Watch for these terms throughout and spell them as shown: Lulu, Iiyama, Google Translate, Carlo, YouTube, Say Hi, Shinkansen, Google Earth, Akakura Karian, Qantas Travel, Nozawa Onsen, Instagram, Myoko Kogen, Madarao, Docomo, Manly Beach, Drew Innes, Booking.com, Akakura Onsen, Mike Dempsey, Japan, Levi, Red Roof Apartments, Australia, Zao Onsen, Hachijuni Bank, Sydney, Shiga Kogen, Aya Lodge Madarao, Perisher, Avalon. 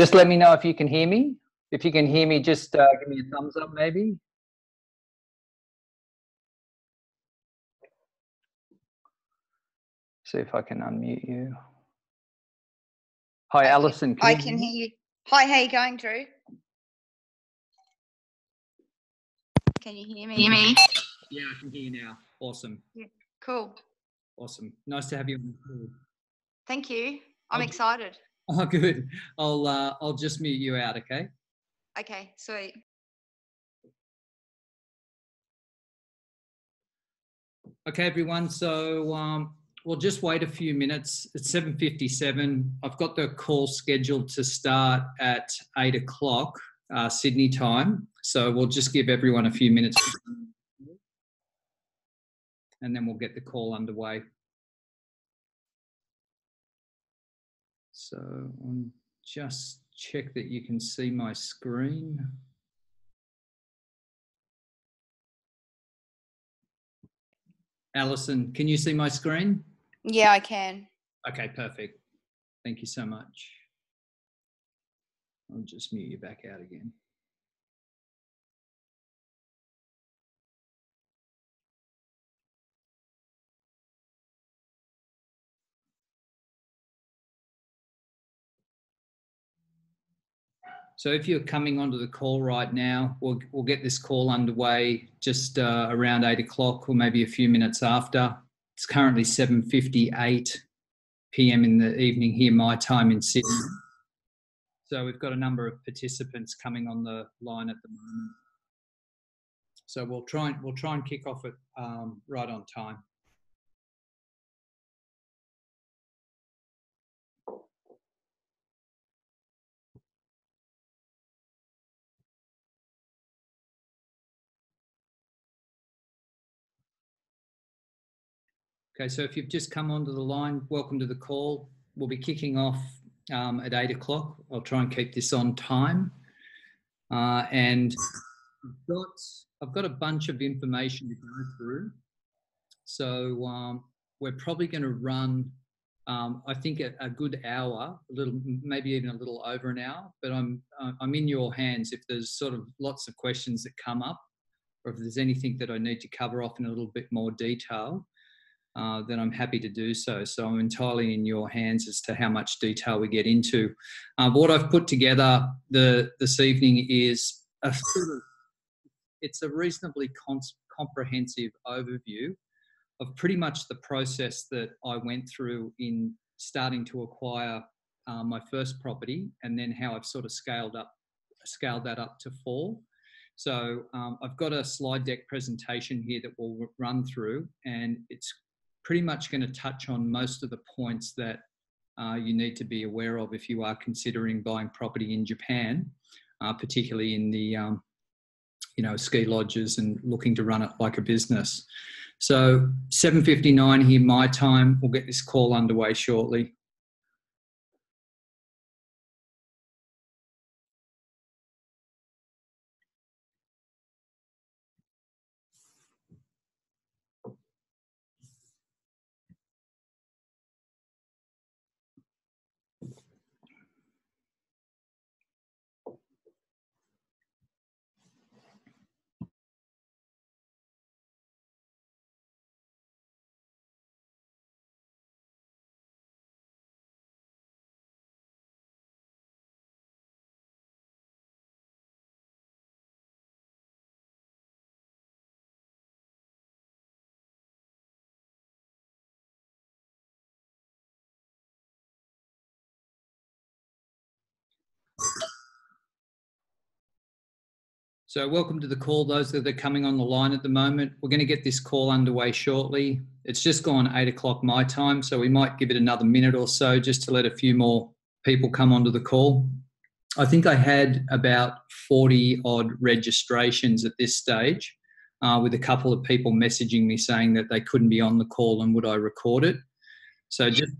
Just let me know if you can hear me. If you can hear me, just give me a thumbs up, maybe. See if I can unmute you. Hi, Alison. I can hear you. Hi, how are you going, Drew? Can you hear me? Yeah, I can hear you now. Awesome. Yeah. Cool. Awesome. Nice to have you on the call. Thank you. I'm excited. Oh, good. I'll just mute you out, okay? Okay, sweet. Okay, everyone. So we'll just wait a few minutes. It's 7:57. I've got the call scheduled to start at 8 o'clock Sydney time. So we'll just give everyone a few minutes and then we'll get the call underway. So I'll just check that you can see my screen. Alison, can you see my screen? Yeah, I can. Okay, perfect. Thank you so much. I'll just mute you back out again. So if you're coming onto the call right now, we'll get this call underway just around 8 o'clock or maybe a few minutes after. It's currently 7:58 p.m. in the evening here, my time in Sydney. So we've got a number of participants coming on the line at the moment. So we'll try and kick off it right on time. Okay, so if you've just come onto the line, welcome to the call. We'll be kicking off at 8 o'clock. I'll try and keep this on time. And I've got a bunch of information to go through. So we're probably going to run, I think, a good hour, a little, maybe even a little over an hour. But I'm in your hands if there's sort of lots of questions that come up, or if there's anything that I need to cover off in a little bit more detail. Then I'm happy to do so. So I'm entirely in your hands as to how much detail we get into. What I've put together this evening is it's a reasonably comprehensive overview of pretty much the process that I went through in starting to acquire my first property, and then how I've sort of scaled that up to four. So I've got a slide deck presentation here that we'll run through, and it's pretty much going to touch on most of the points that you need to be aware of if you are considering buying property in Japan, particularly in the ski lodges and looking to run it like a business. So 7:59 here my time. We'll get this call underway shortly. So welcome to the call, those that are coming on the line at the moment. We're going to get this call underway shortly. It's just gone 8 o'clock my time, so we might give it another minute or so just to let a few more people come onto the call. I think I had about 40 odd registrations at this stage, with a couple of people messaging me saying that they couldn't be on the call and would I record it. So just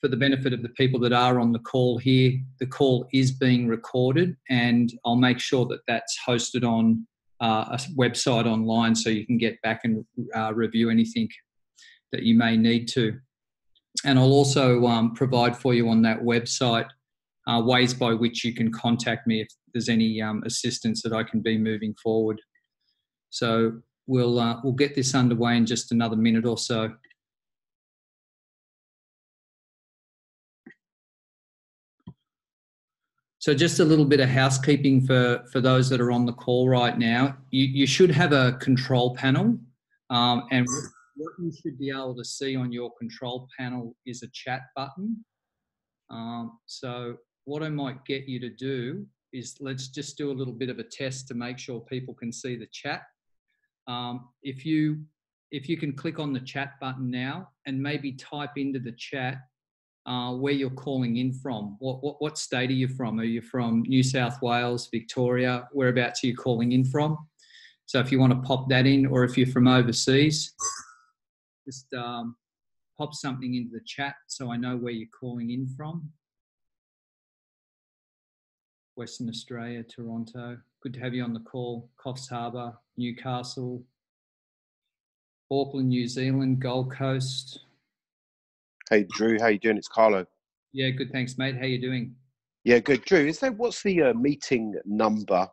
for the benefit of the people that are on the call here, the call is being recorded, and I'll make sure that that's hosted on a website online so you can get back and review anything that you may need to. And I'll also provide for you on that website ways by which you can contact me if there's any assistance that I can be moving forward. So we'll get this underway in just another minute or so. So just a little bit of housekeeping for those that are on the call right now. You should have a control panel, and what you should be able to see on your control panel is a chat button. So what I might get you to do is let's just do a little bit of a test to make sure people can see the chat. If you can click on the chat button now and maybe type into the chat where you're calling in from. What state are you from? Are you from New South Wales, Victoria? Whereabouts are you calling in from? So if you want to pop that in, or if you're from overseas, just pop something into the chat so I know where you're calling in from. Western Australia, Toronto. Good to have you on the call. Coffs Harbour, Newcastle, Auckland, New Zealand, Gold Coast. Hey, Drew, how you doing? It's Carlo. Yeah, good, thanks, mate. How you doing? Yeah, good. Drew, what's the meeting number?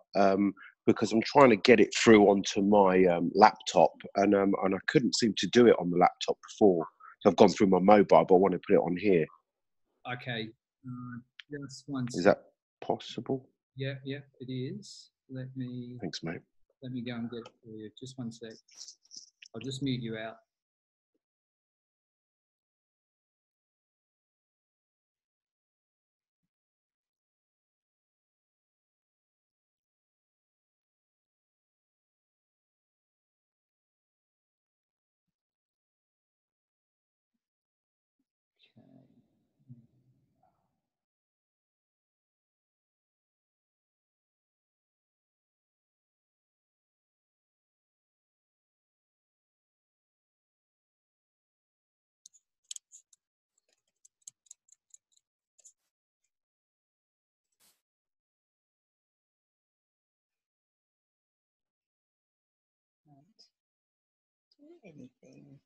Because I'm trying to get it through onto my laptop, and I couldn't seem to do it on the laptop before. So I've gone through my mobile, but I want to put it on here. Okay. Just one second. Is that possible? Yeah, yeah, it is. Thanks, mate. Let me go and get it for you. Just one sec. I'll just mute you out. Anything.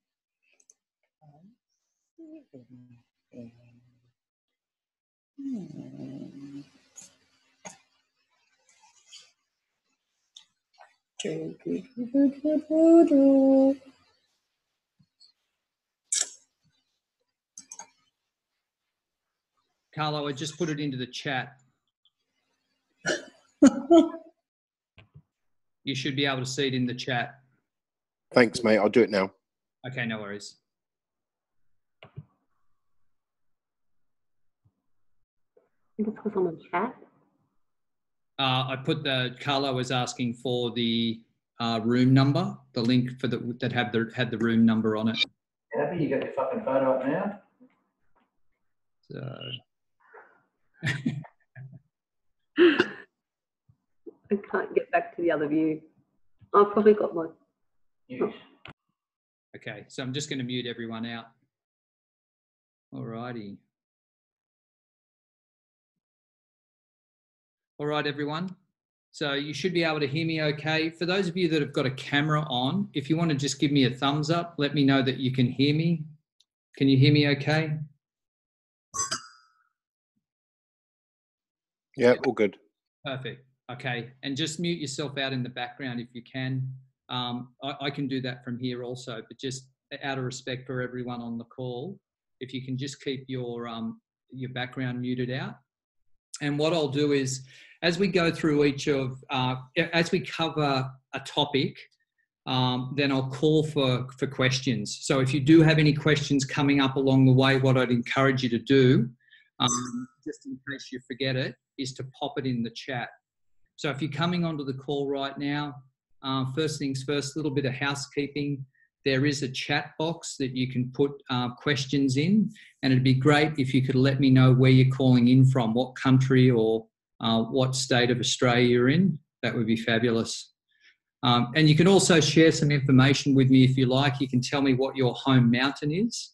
Anything. Carlo, I just put it into the chat. You should be able to see it in the chat. Thanks, mate. I'll do it now. Okay, no worries. You just click on the chat. I put the Carlo was asking for the room number, the link for the that had the room number on it. Abby, you got your fucking photo up now. So I can't get back to the other view. I've probably got my. Yes. Okay, so I'm just going to mute everyone out. Alrighty. All right, everyone. So you should be able to hear me okay. For those of you that have got a camera on, if you want to just give me a thumbs up, let me know that you can hear me. Can you hear me okay? Yeah, all good. Perfect. Okay, and just mute yourself out in the background if you can. I can do that from here also, but just out of respect for everyone on the call, if you can just keep your background muted out. And what I'll do is, as we go through as we cover a topic, then I'll call for questions. So if you do have any questions coming up along the way, what I'd encourage you to do, just in case you forget it, is to pop it in the chat. So if you're coming onto the call right now, first things first, a little bit of housekeeping. There is a chat box that you can put questions in, and it'd be great if you could let me know where you're calling in from, what country or what state of Australia you're in. That would be fabulous. And you can also share some information with me if you like. You can tell me what your home mountain is.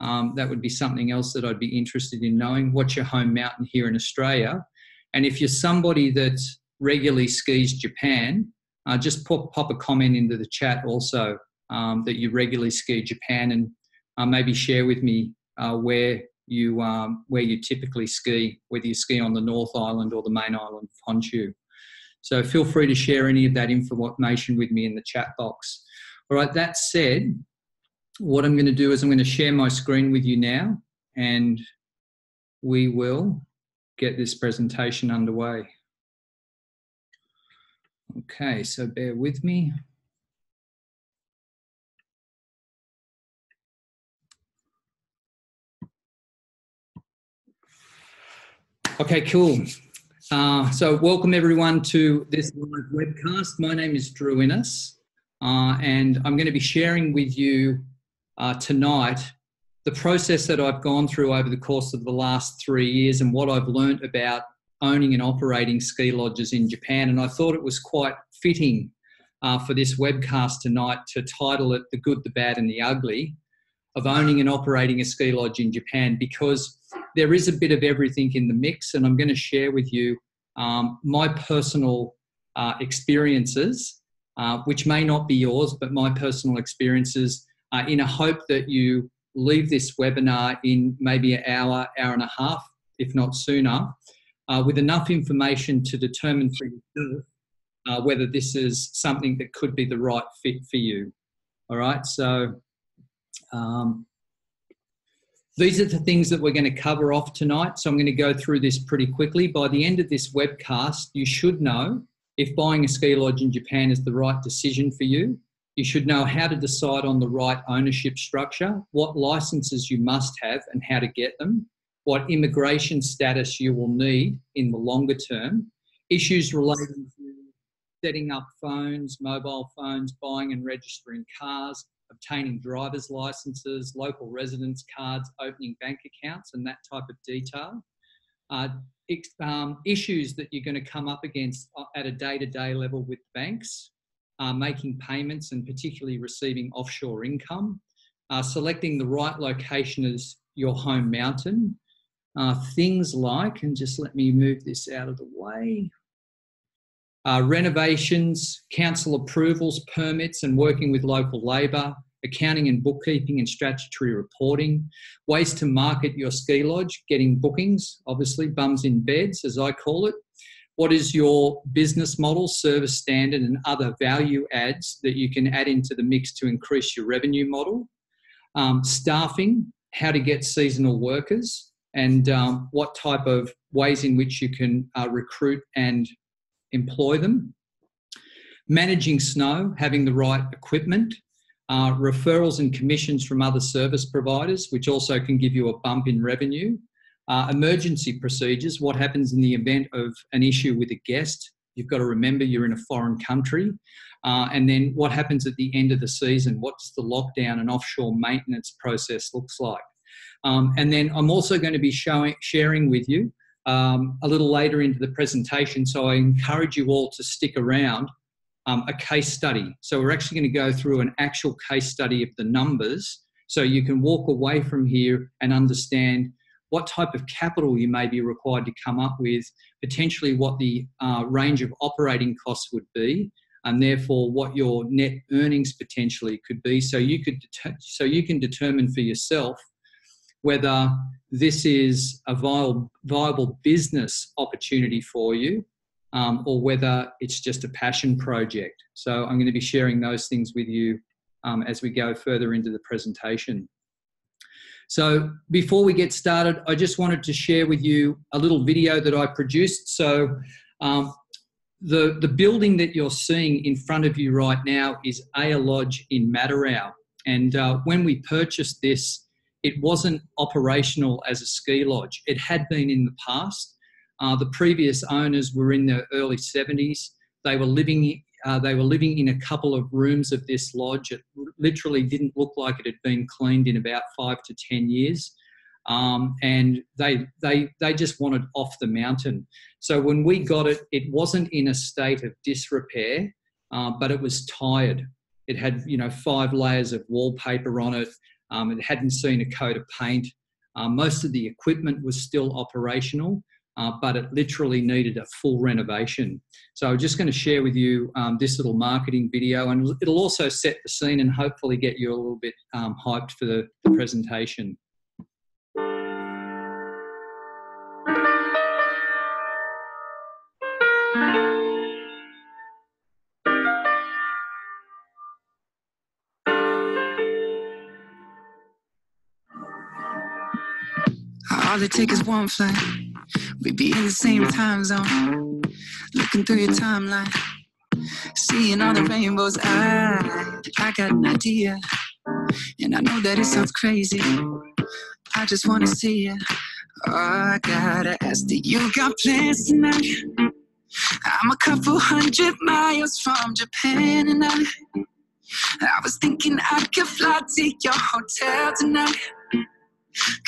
That would be something else that I'd be interested in knowing. What's your home mountain here in Australia? And if you're somebody that regularly skis Japan, just pop a comment into the chat also that you regularly ski Japan, and maybe share with me where you where you typically ski, whether you ski on the North Island or the main island of Honshu. So feel free to share any of that information with me in the chat box. All right, that said, what I'm going to do is I'm going to share my screen with you now, and we will get this presentation underway. Okay, so bear with me. Okay, cool. So welcome everyone to this live webcast. My name is Drew Innes, and I'm going to be sharing with you tonight the process that I've gone through over the course of the last 3 years and what I've learned about owning and operating ski lodges in Japan. And I thought it was quite fitting for this webcast tonight to title it The Good, the Bad and the Ugly of Owning and Operating a Ski Lodge in Japan, because there is a bit of everything in the mix, and I'm going to share with you my personal experiences, which may not be yours, but my personal experiences, in a hope that you leave this webinar in maybe an hour, hour and a half, if not sooner, with enough information to determine for yourself whether this is something that could be the right fit for you. All right, so these are the things that we're going to cover off tonight. So I'm going to go through this pretty quickly. By the end of this webcast, you should know if buying a ski lodge in Japan is the right decision for you. You should know how to decide on the right ownership structure, what licenses you must have and how to get them, what immigration status you will need in the longer term, issues relating to setting up phones, mobile phones, buying and registering cars, obtaining driver's licenses, local residence cards, opening bank accounts, and that type of detail. Issues that you're going to come up against at a day-to-day level with banks, making payments and particularly receiving offshore income, selecting the right location as your home mountain, things like, and just let me move this out of the way, renovations, council approvals, permits and working with local labour, accounting and bookkeeping and statutory reporting, ways to market your ski lodge, getting bookings, obviously bums in beds as I call it, what is your business model, service standard and other value adds that you can add into the mix to increase your revenue model, staffing, how to get seasonal workers and what type of ways in which you can recruit and employ them, managing snow, having the right equipment, referrals and commissions from other service providers, which also can give you a bump in revenue, emergency procedures, what happens in the event of an issue with a guest, you've got to remember you're in a foreign country, and then what happens at the end of the season, what's the lockdown and offshore maintenance process looks like. And then I'm also going to be sharing with you a little later into the presentation, so I encourage you all to stick around, a case study. So we're actually going to go through an actual case study of the numbers so you can walk away from here and understand what type of capital you may be required to come up with, potentially what the range of operating costs would be, and therefore what your net earnings potentially could be, so you could determine for yourself whether this is a viable business opportunity for you, or whether it's just a passion project. So I'm going to be sharing those things with you as we go further into the presentation. So before we get started, I just wanted to share with you a little video that I produced. So the building that you're seeing in front of you right now is Aya Lodge in Madarao. And when we purchased this, it wasn't operational as a ski lodge. It had been in the past. The previous owners were in their early 70s. They were living in a couple of rooms of this lodge. It literally didn't look like it had been cleaned in about 5 to 10 years. And they just wanted off the mountain. So when we got it, it wasn't in a state of disrepair, but it was tired. It had, you know, 5 layers of wallpaper on it. It hadn't seen a coat of paint. Most of the equipment was still operational, but it literally needed a full renovation. So I'm just going to share with you this little marketing video, and it'll also set the scene and hopefully get you a little bit hyped for the presentation. All it takes is one flight. We be in the same time zone. Looking through your timeline, seeing all the rainbows. I got an idea, and I know that it sounds crazy. I just wanna see it. Oh, I gotta ask, do you got plans tonight? I'm a couple hundred miles from Japan and I was thinking I could fly to your hotel tonight.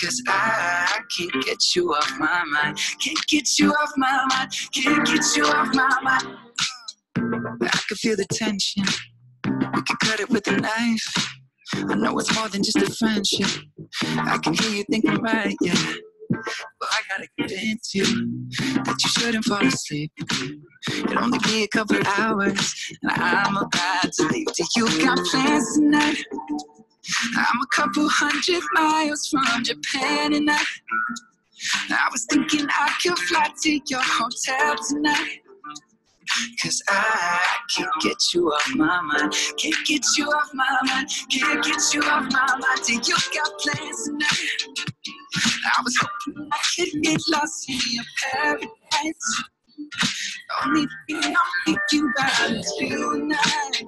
'Cause I can't get you off my mind. Can't get you off my mind. Can't get you off my mind. I can feel the tension. We could cut it with a knife. I know it's more than just a friendship. I can hear you thinking right, yeah. But I gotta convince you that you shouldn't fall asleep. It'll only be a couple hours, and I'm about to leave. Do you got plans tonight? I'm a couple hundred miles from Japan and I was thinking I could fly to your hotel tonight. 'Cause I can't get you off my mind. Can't get you off my mind. Can't get you off my mind. Do you got plans tonight? I was hoping I could get lost in your paradise. Only thing I'm thinking about is you and I.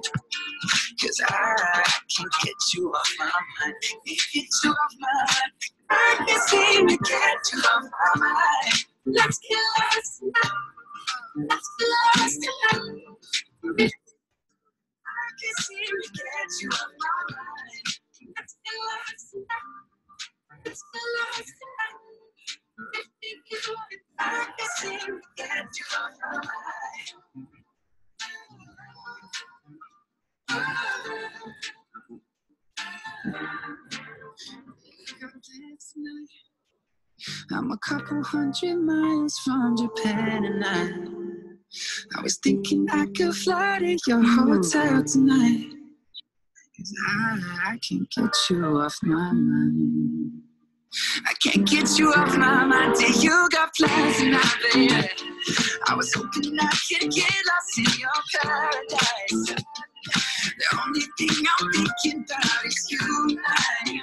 'Cause I can't get you off my mind. Can't get you off my mind. I can't seem to get you off my mind. Let's get lost now. Let's get lost now. I can't seem to get you off my mind. Let's get lost now. Let's get lost now. I can't seem to get you off my mind. I'm a couple hundred miles from Japan and I was thinking I could fly to your hotel tonight. 'Cause I can't get you off my mind. I can't get you off my mind. Do you got plans tonight, baby? I was hoping I could get lost in your paradise. The only thing I'm thinking about is you and I.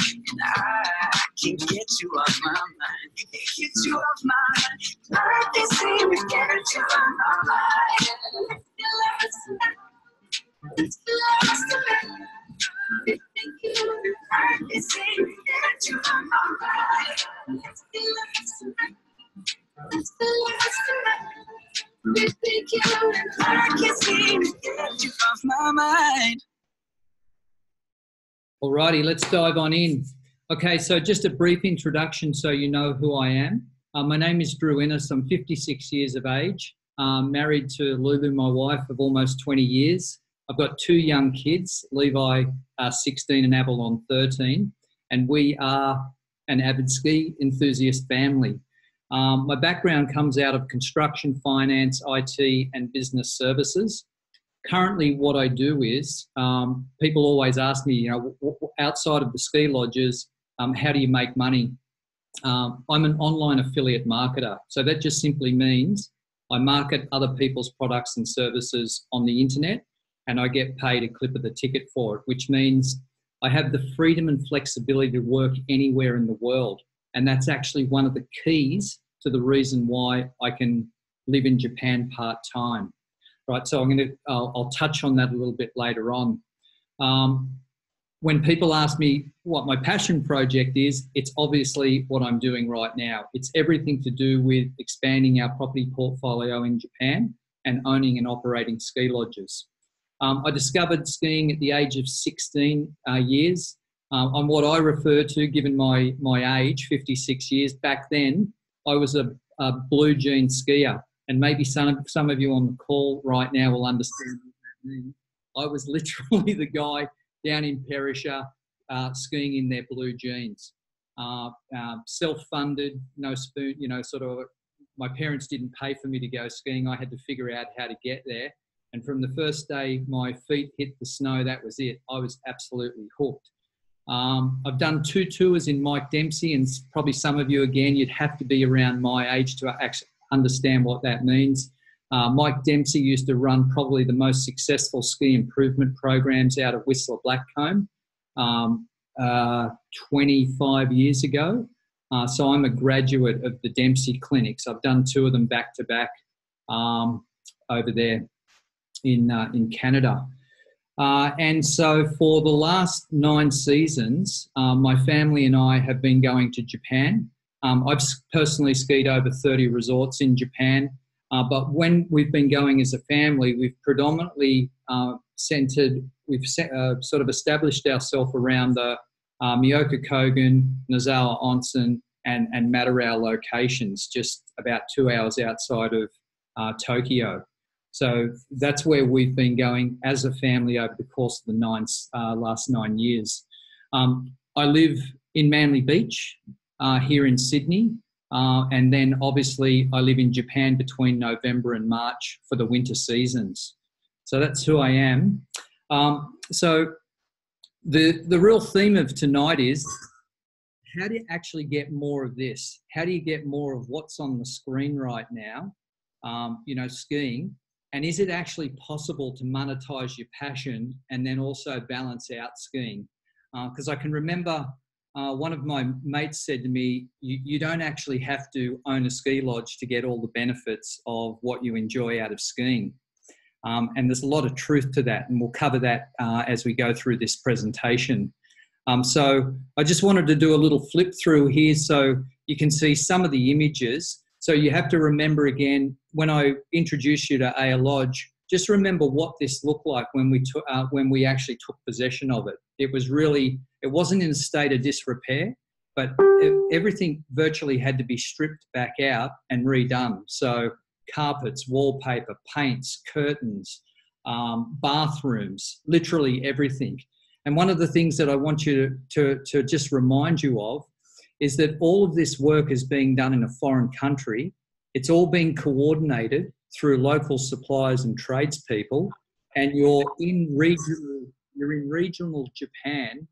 And I can't get you off my mind. Can't get you off my mind. I can't seem to get you off my mind. It's the last of it. I can't seem to get you off my mind. It's the last of it. It's the last of it. I can't seem to get you off my mind. Alrighty, let's dive on in. Okay, so just a brief introduction so you know who I am. My name is Drew Innes. I'm 56 years of age, married to Lulu, my wife, of almost 20 years. I've got two young kids, Levi 16 and Avalon 13, and we are an avid ski enthusiast family. My background comes out of construction, finance, IT and business services. Currently what I do is, people always ask me, you know, outside of the ski lodges, how do you make money? I'm an online affiliate marketer. So that just simply means I market other people's products and services on the internet and I get paid a clip of the ticket for it, which means I have the freedom and flexibility to work anywhere in the world. And that's actually one of the keys to the reason why I can live in Japan part-time, right? So I'll touch on that a little bit later on. When people ask me what my passion project is, it's obviously what I'm doing right now. It's everything to do with expanding our property portfolio in Japan and owning and operating ski lodges. I discovered skiing at the age of 16 years. On what I refer to, given my age, 56 years, back then, I was a blue jean skier. And maybe some of you on the call right now will understand. I was literally the guy down in Perisher skiing in their blue jeans. Self-funded, no spoon, you know, sort of, my parents didn't pay for me to go skiing. I had to figure out how to get there. And from the first day my feet hit the snow, that was it. I was absolutely hooked. I've done two tours in Mike Dempsey, and probably some of you, again, you'd have to be around my age to actually understand what that means. Mike Dempsey used to run probably the most successful ski improvement programs out of Whistler Blackcomb 25 years ago. So I'm a graduate of the Dempsey clinics. I've done two of them back to back over there in Canada. And so for the last 9 seasons, my family and I have been going to Japan. I've personally skied over 30 resorts in Japan. But when we've been going as a family, we've predominantly sort of established ourselves around the Myoko Kogen, Nozawa Onsen and Madarao locations, just about 2 hours outside of Tokyo. So that's where we've been going as a family over the course of the last 9 years. I live in Manly Beach here in Sydney. And then obviously I live in Japan between November and March for the winter seasons. So that's who I am. So the real theme of tonight is how do you actually get more of this? How do you get more of what's on the screen right now, you know, skiing? And is it actually possible to monetize your passion and then also balance out skiing? Because I can remember one of my mates said to me, you don't actually have to own a ski lodge to get all the benefits of what you enjoy out of skiing. And there's a lot of truth to that, and we'll cover that as we go through this presentation. So I just wanted to do a little flip through here so you can see some of the images. So you have to remember again, when I introduce you to Aya Lodge, just remember what this looked like when we actually took possession of it. It was really, it wasn't in a state of disrepair, but everything virtually had to be stripped back out and redone. So carpets, wallpaper, paints, curtains, bathrooms, literally everything. And one of the things that I want you to just remind you of is that all of this work is being done in a foreign country. It's all being coordinated through local suppliers and tradespeople, and you're in regional Japan,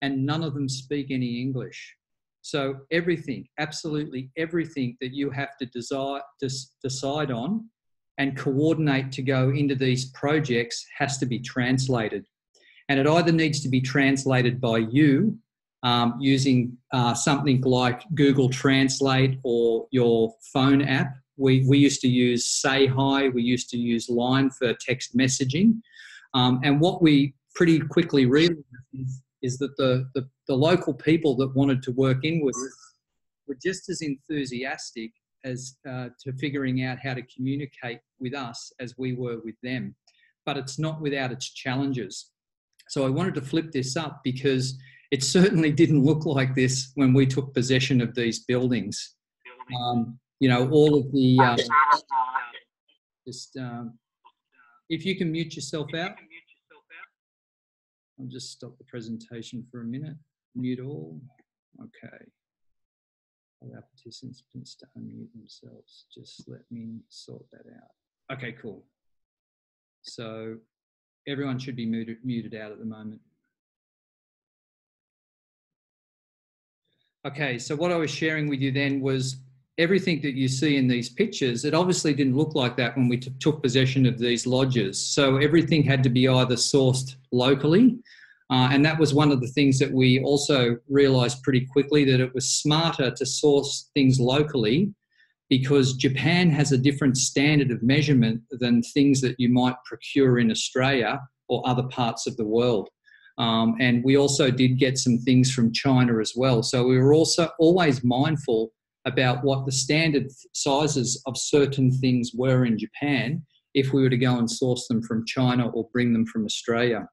and none of them speak any English. So everything, absolutely everything that you have to decide on and coordinate to go into these projects has to be translated. And it either needs to be translated by you using something like Google Translate or your phone app. We used to use Say Hi, we used to use Line for text messaging. And what we pretty quickly realized is that the local people that wanted to work in with us were just as enthusiastic as to figuring out how to communicate with us as we were with them. But it's not without its challenges. So I wanted to flip this up because it certainly didn't look like this when we took possession of these buildings. You know, all of the, if you can mute yourself out. I'll just stop the presentation for a minute. Mute all. Okay. Allow participants to unmute themselves. Just let me sort that out. Okay, cool. So everyone should be muted out at the moment. Okay, so what I was sharing with you then was everything that you see in these pictures. It obviously didn't look like that when we took possession of these lodges. So everything had to be either sourced locally, and that was one of the things that we also realised pretty quickly, that it was smarter to source things locally because Japan has a different standard of measurement than things that you might procure in Australia or other parts of the world. And we also did get some things from China as well. So we were also always mindful about what the standard sizes of certain things were in Japan if we were to go and source them from China or bring them from Australia.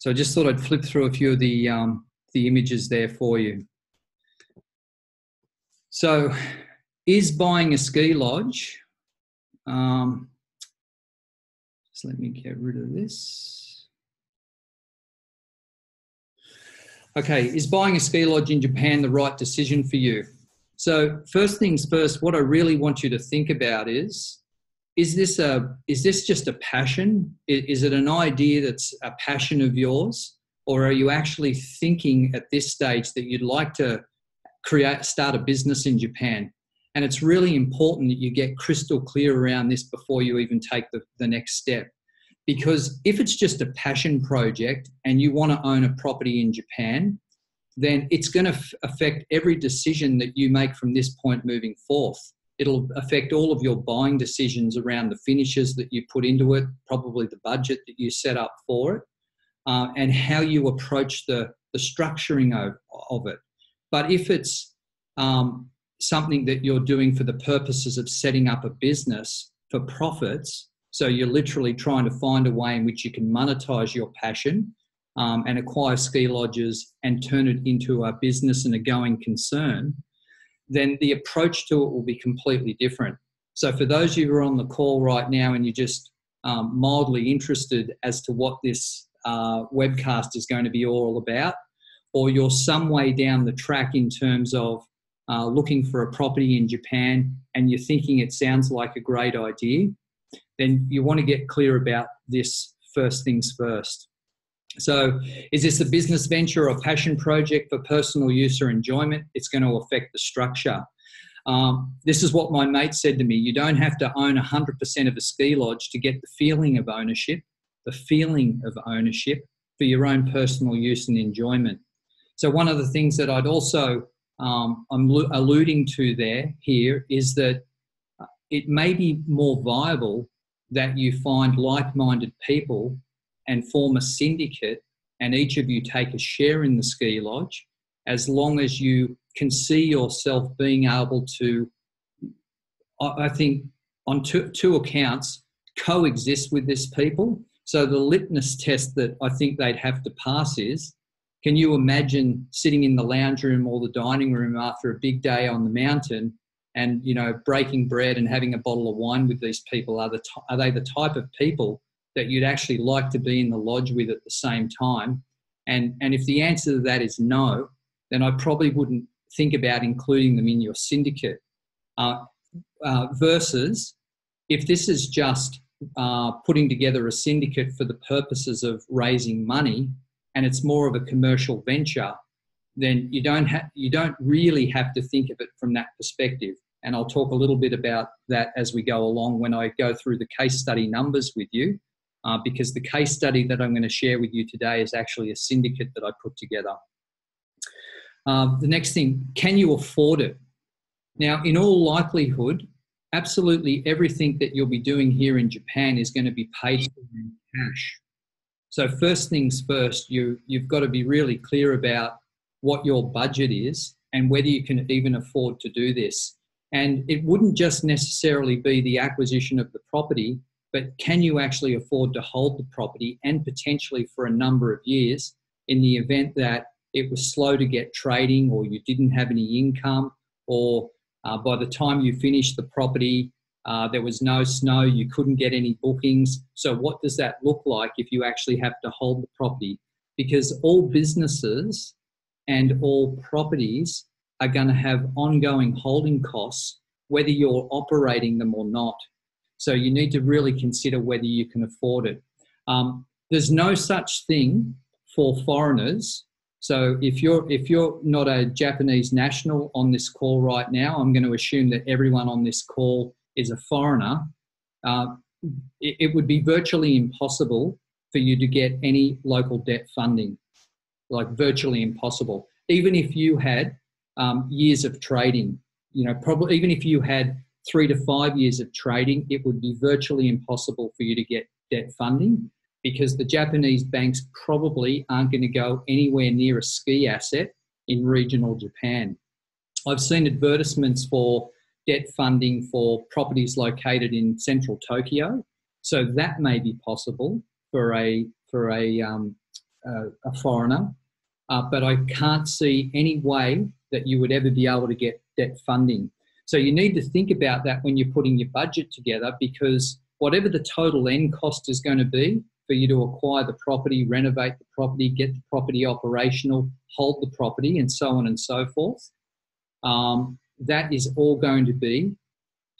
So I just thought I'd flip through a few of the images there for you. So is buying a ski lodge, just let me get rid of this. Okay, is buying a ski lodge in Japan the right decision for you? So first things first, what I really want you to think about is this just a passion? Is it an idea that's a passion of yours? Or are you actually thinking at this stage that you'd like to start a business in Japan? And it's really important that you get crystal clear around this before you even take the next step. Because if it's just a passion project and you want to own a property in Japan, then it's going to affect every decision that you make from this point moving forth. It'll affect all of your buying decisions around the finishes that you put into it, probably the budget that you set up for it, and how you approach the structuring of it. But if it's something that you're doing for the purposes of setting up a business for profits, so you're literally trying to find a way in which you can monetize your passion and acquire ski lodges and turn it into a business and a going concern, then the approach to it will be completely different. So for those of you who are on the call right now and you're just mildly interested as to what this webcast is going to be all about, or you're some way down the track in terms of looking for a property in Japan and you're thinking it sounds like a great idea, then you want to get clear about this first things first. So is this a business venture or passion project for personal use or enjoyment? It's going to affect the structure. This is what my mate said to me. You don't have to own 100% of a ski lodge to get the feeling of ownership for your own personal use and enjoyment. So one of the things that I'd also, I'm alluding to here is that it may be more viable that you find like-minded people and form a syndicate and each of you take a share in the ski lodge, as long as you can see yourself being able to, I think, on two accounts, coexist with these people. So the litmus test that I think they'd have to pass is, can you imagine sitting in the lounge room or the dining room after a big day on the mountain and, you know, breaking bread and having a bottle of wine with these people? Are they the type of people that you'd actually like to be in the lodge with at the same time? And if the answer to that is no, then I probably wouldn't think about including them in your syndicate. Versus if this is just putting together a syndicate for the purposes of raising money and it's more of a commercial venture, then you don't really have to think of it from that perspective. And I'll talk a little bit about that as we go along when I go through the case study numbers with you. Because the case study that I'm going to share with you today is actually a syndicate that I put together. The next thing, can you afford it? Now, in all likelihood, absolutely everything that you'll be doing here in Japan is going to be paid for in cash. So first things first, you've got to be really clear about what your budget is and whether you can even afford to do this. And it wouldn't just necessarily be the acquisition of the property, but can you actually afford to hold the property and potentially for a number of years in the event that it was slow to get trading or you didn't have any income, or by the time you finished the property, there was no snow, you couldn't get any bookings. So what does that look like if you actually have to hold the property? Because all businesses and all properties are going to have ongoing holding costs, whether you're operating them or not. So you need to really consider whether you can afford it. There's no such thing for foreigners. So if you're not a Japanese national on this call right now, I'm going to assume that everyone on this call is a foreigner. It would be virtually impossible for you to get any local debt funding, like virtually impossible. Even if you had years of trading, you know, probably even if you had 3 to 5 years of trading, it would be virtually impossible for you to get debt funding, because the Japanese banks probably aren't going to go anywhere near a ski asset in regional Japan. I've seen advertisements for debt funding for properties located in central Tokyo, so that may be possible for a foreigner, but I can't see any way that you would ever be able to get debt funding. So you need to think about that when you're putting your budget together, because whatever the total end cost is going to be for you to acquire the property, renovate the property, get the property operational, hold the property, and so on and so forth, that is all going to be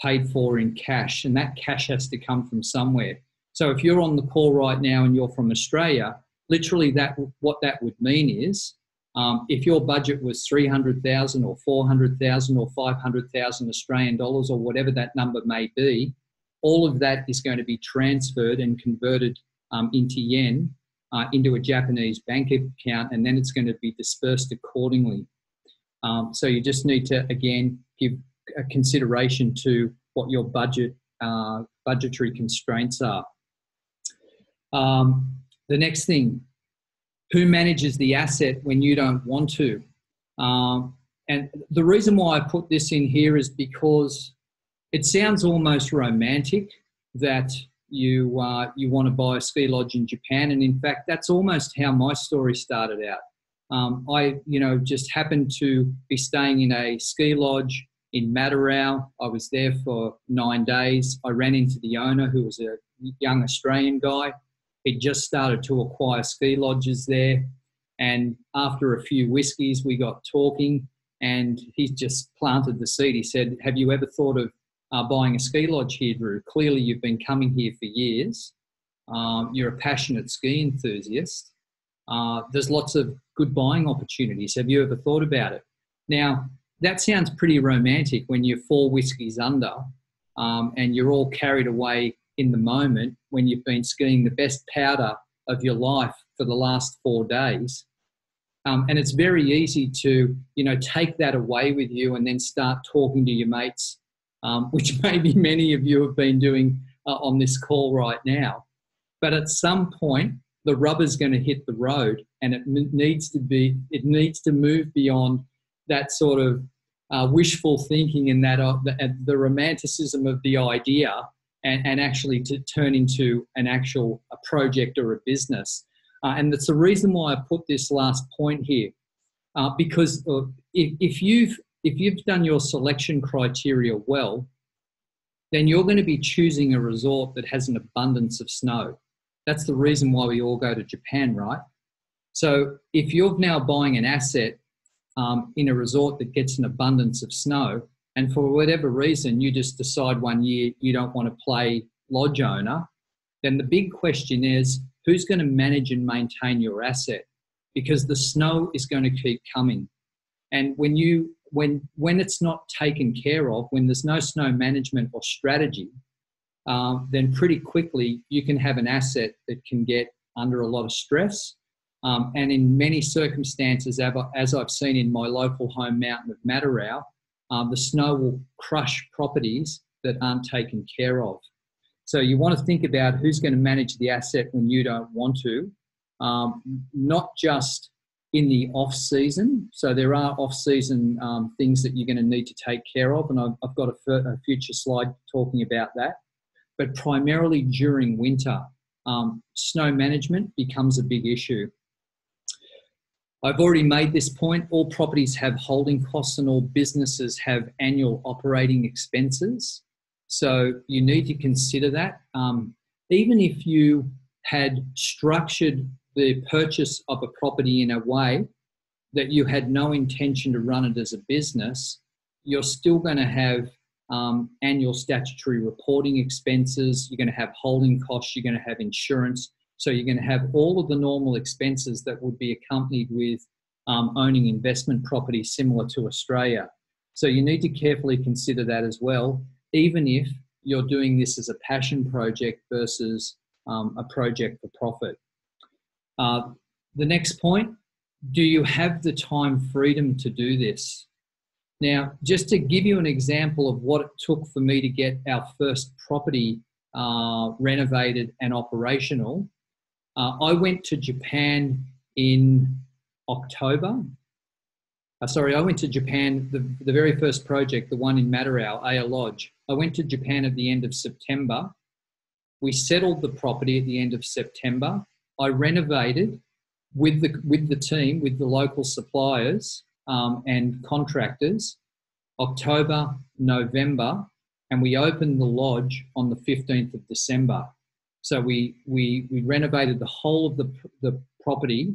paid for in cash, and that cash has to come from somewhere. So if you're on the call right now and you're from Australia, literally what that would mean is If your budget was 300,000 or 400,000 or 500,000 Australian dollars or whatever that number may be, all of that is going to be transferred and converted into yen into a Japanese bank account, and then it's going to be dispersed accordingly. So you just need to, again, give a consideration to what your budget budgetary constraints are. The next thing, who manages the asset when you don't want to? And the reason why I put this in here is because it sounds almost romantic that you, you want to buy a ski lodge in Japan. And in fact, that's almost how my story started out. I, just happened to be staying in a ski lodge in Madarao. I was there for 9 days. I ran into the owner, who was a young Australian guy. He'd just started to acquire ski lodges there. And after a few whiskies, we got talking, and he just planted the seed. He said, "Have you ever thought of buying a ski lodge here, Drew? Clearly, you've been coming here for years. You're a passionate ski enthusiast. There's lots of good buying opportunities. Have you ever thought about it?" Now, that sounds pretty romantic when you're 4 whiskies under and you're all carried away in the moment when you've been skiing the best powder of your life for the last 4 days. And it's very easy to, take that away with you and then start talking to your mates, which maybe many of you have been doing on this call right now. But at some point, the rubber's going to hit the road, and it needs to move beyond that sort of wishful thinking and that the romanticism of the idea, and actually to turn into an actual project or a business. And that's the reason why I put this last point here, because if you've done your selection criteria well, then you're going to be choosing a resort that has an abundance of snow. That's the reason why we all go to Japan, right? So if you're now buying an asset in a resort that gets an abundance of snow, and for whatever reason, you just decide one year you don't want to play lodge owner, then the big question is, who's going to manage and maintain your asset? Because the snow is going to keep coming. And when it's not taken care of, when there's no snow management or strategy, then pretty quickly you can have an asset that can get under a lot of stress. And in many circumstances, as I've seen in my local home mountain of Madarao, the snow will crush properties that aren't taken care of. So you want to think about who's going to manage the asset when you don't want to, not just in the off-season. So there are off-season things that you're going to need to take care of, and I've got a future slide talking about that. But primarily during winter, snow management becomes a big issue. I've already made this point. All properties have holding costs, and all businesses have annual operating expenses. So you need to consider that. Even if you had structured the purchase of a property in a way that you had no intention to run it as a business, you're still going to have annual statutory reporting expenses. You're going to have holding costs. You're going to have insurance. So you're going to have all of the normal expenses that would be accompanied with owning investment property similar to Australia. So you need to carefully consider that as well, even if you're doing this as a passion project versus a project for profit. The next point, do you have the time freedom to do this? Now, just to give you an example of what it took for me to get our first property renovated and operational, I went to Japan in October. Sorry, I went to Japan, the very first project, the one in Madarao, Aya Lodge. I went to Japan at the end of September. We settled the property at the end of September. I renovated with the team, with the local suppliers and contractors, October, November, and we opened the lodge on the 15th of December. So we renovated the whole of the property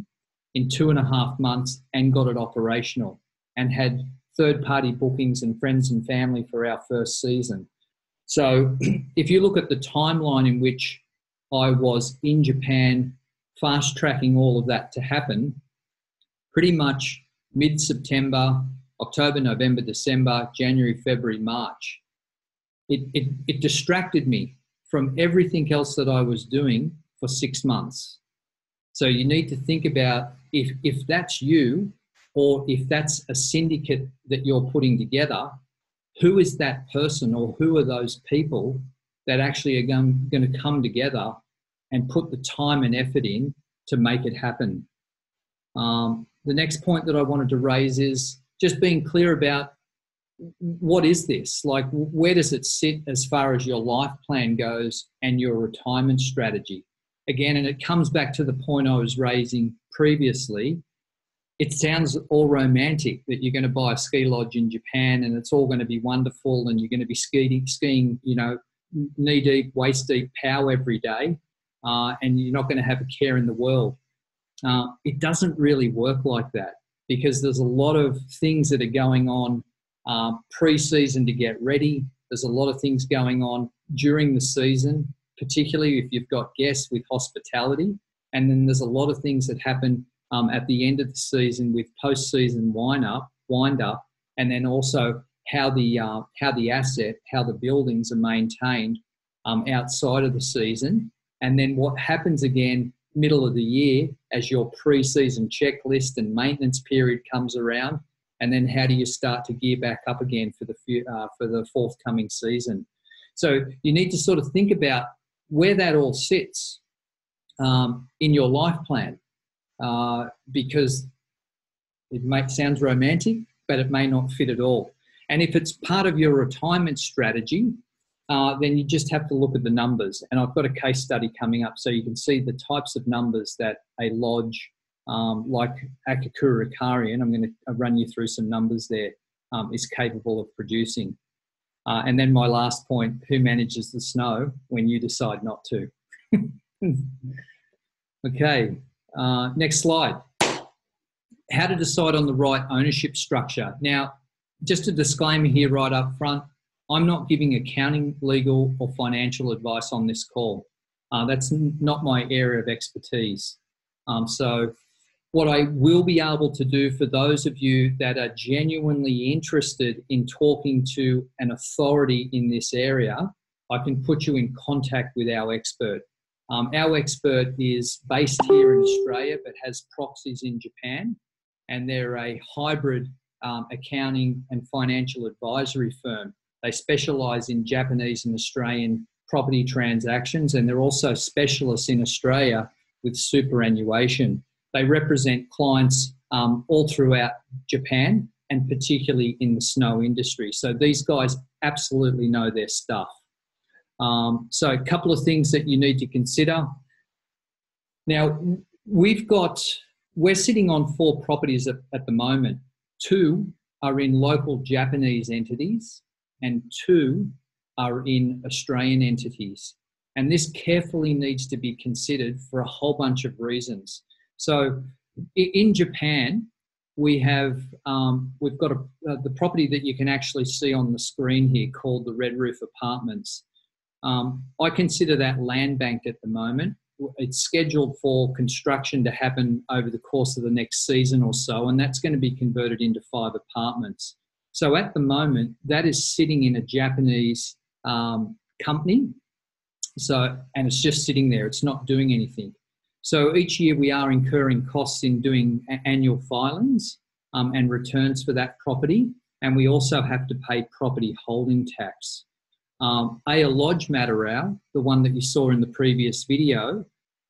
in 2.5 months and got it operational, and had third-party bookings and friends and family for our first season. So if you look at the timeline in which I was in Japan fast-tracking all of that to happen, pretty much mid-September, October, November, December, January, February, March. It distracted me from everything else that I was doing for 6 months. So you need to think about if that's you, or if that's a syndicate that you're putting together, who is that person or who are those people that actually are going to come together and put the time and effort in to make it happen. The next point that I wanted to raise is just being clear about what is this? Like, where does it sit as far as your life plan goes and your retirement strategy? Again, and it comes back to the point I was raising previously. It sounds all romantic that you're going to buy a ski lodge in Japan and it's all going to be wonderful and you're going to be skiing, you know, knee deep, waist deep, pow every day, and you're not going to have a care in the world. It doesn't really work like that because there's a lot of things that are going on pre-season to get ready. There's a lot of things going on during the season, particularly if you've got guests with hospitality. And then there's a lot of things that happen at the end of the season with post-season wind up, and then also how the buildings are maintained outside of the season, and then what happens again middle of the year as your pre-season checklist and maintenance period comes around, and then how do you start to gear back up again for the forthcoming season. So you need to sort of think about where that all sits in your life plan. Because it sounds romantic, but it may not fit at all. And if it's part of your retirement strategy, then you just have to look at the numbers. And I've got a case study coming up so you can see the types of numbers that a lodge like Akakura Karian, I'm going to run you through some numbers there, is capable of producing. And then my last point, who manages the snow when you decide not to? Okay. Next slide. How to decide on the right ownership structure. Now, just a disclaimer here right up front, I'm not giving accounting, legal or financial advice on this call. That's not my area of expertise. So what I will be able to do for those of you that are genuinely interested in talking to an authority in this area, I can put you in contact with our expert. Our expert is based here in Australia but has proxies in Japan, and they're a hybrid accounting and financial advisory firm. They specialise in Japanese and Australian property transactions, and they're also specialists in Australia with superannuation. They represent clients all throughout Japan and particularly in the snow industry. So these guys absolutely know their stuff. So a couple of things that you need to consider. Now, we're sitting on 4 properties at the moment. 2 are in local Japanese entities and 2 are in Australian entities. And this carefully needs to be considered for a whole bunch of reasons. So in Japan, we've got the property that you can actually see on the screen here called the Red Roof Apartments. I consider that land banked at the moment. It's scheduled for construction to happen over the course of the next season or so, and that's going to be converted into 5 apartments. So at the moment, that is sitting in a Japanese company, and it's just sitting there. It's not doing anything. So each year we are incurring costs in doing annual filings and returns for that property, and we also have to pay property holding tax. Aya Lodge Madarao, the one that you saw in the previous video,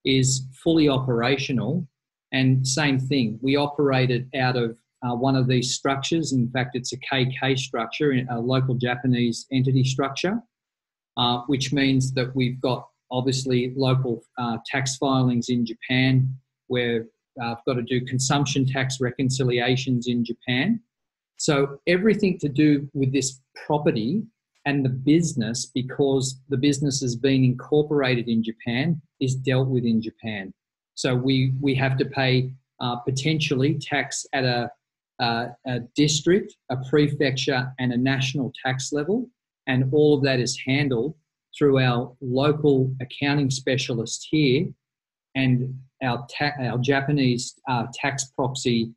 is fully operational, and same thing. We operated out of one of these structures. In fact, it's a KK structure, a local Japanese entity structure, which means that we've got obviously local tax filings in Japan. We've got to do consumption tax reconciliations in Japan. So everything to do with this property and the business, because the business has been incorporated in Japan, is dealt with in Japan. So we have to pay potentially tax at a district, a prefecture and a national tax level, and all of that is handled through our local accounting specialist here and our Japanese tax proxy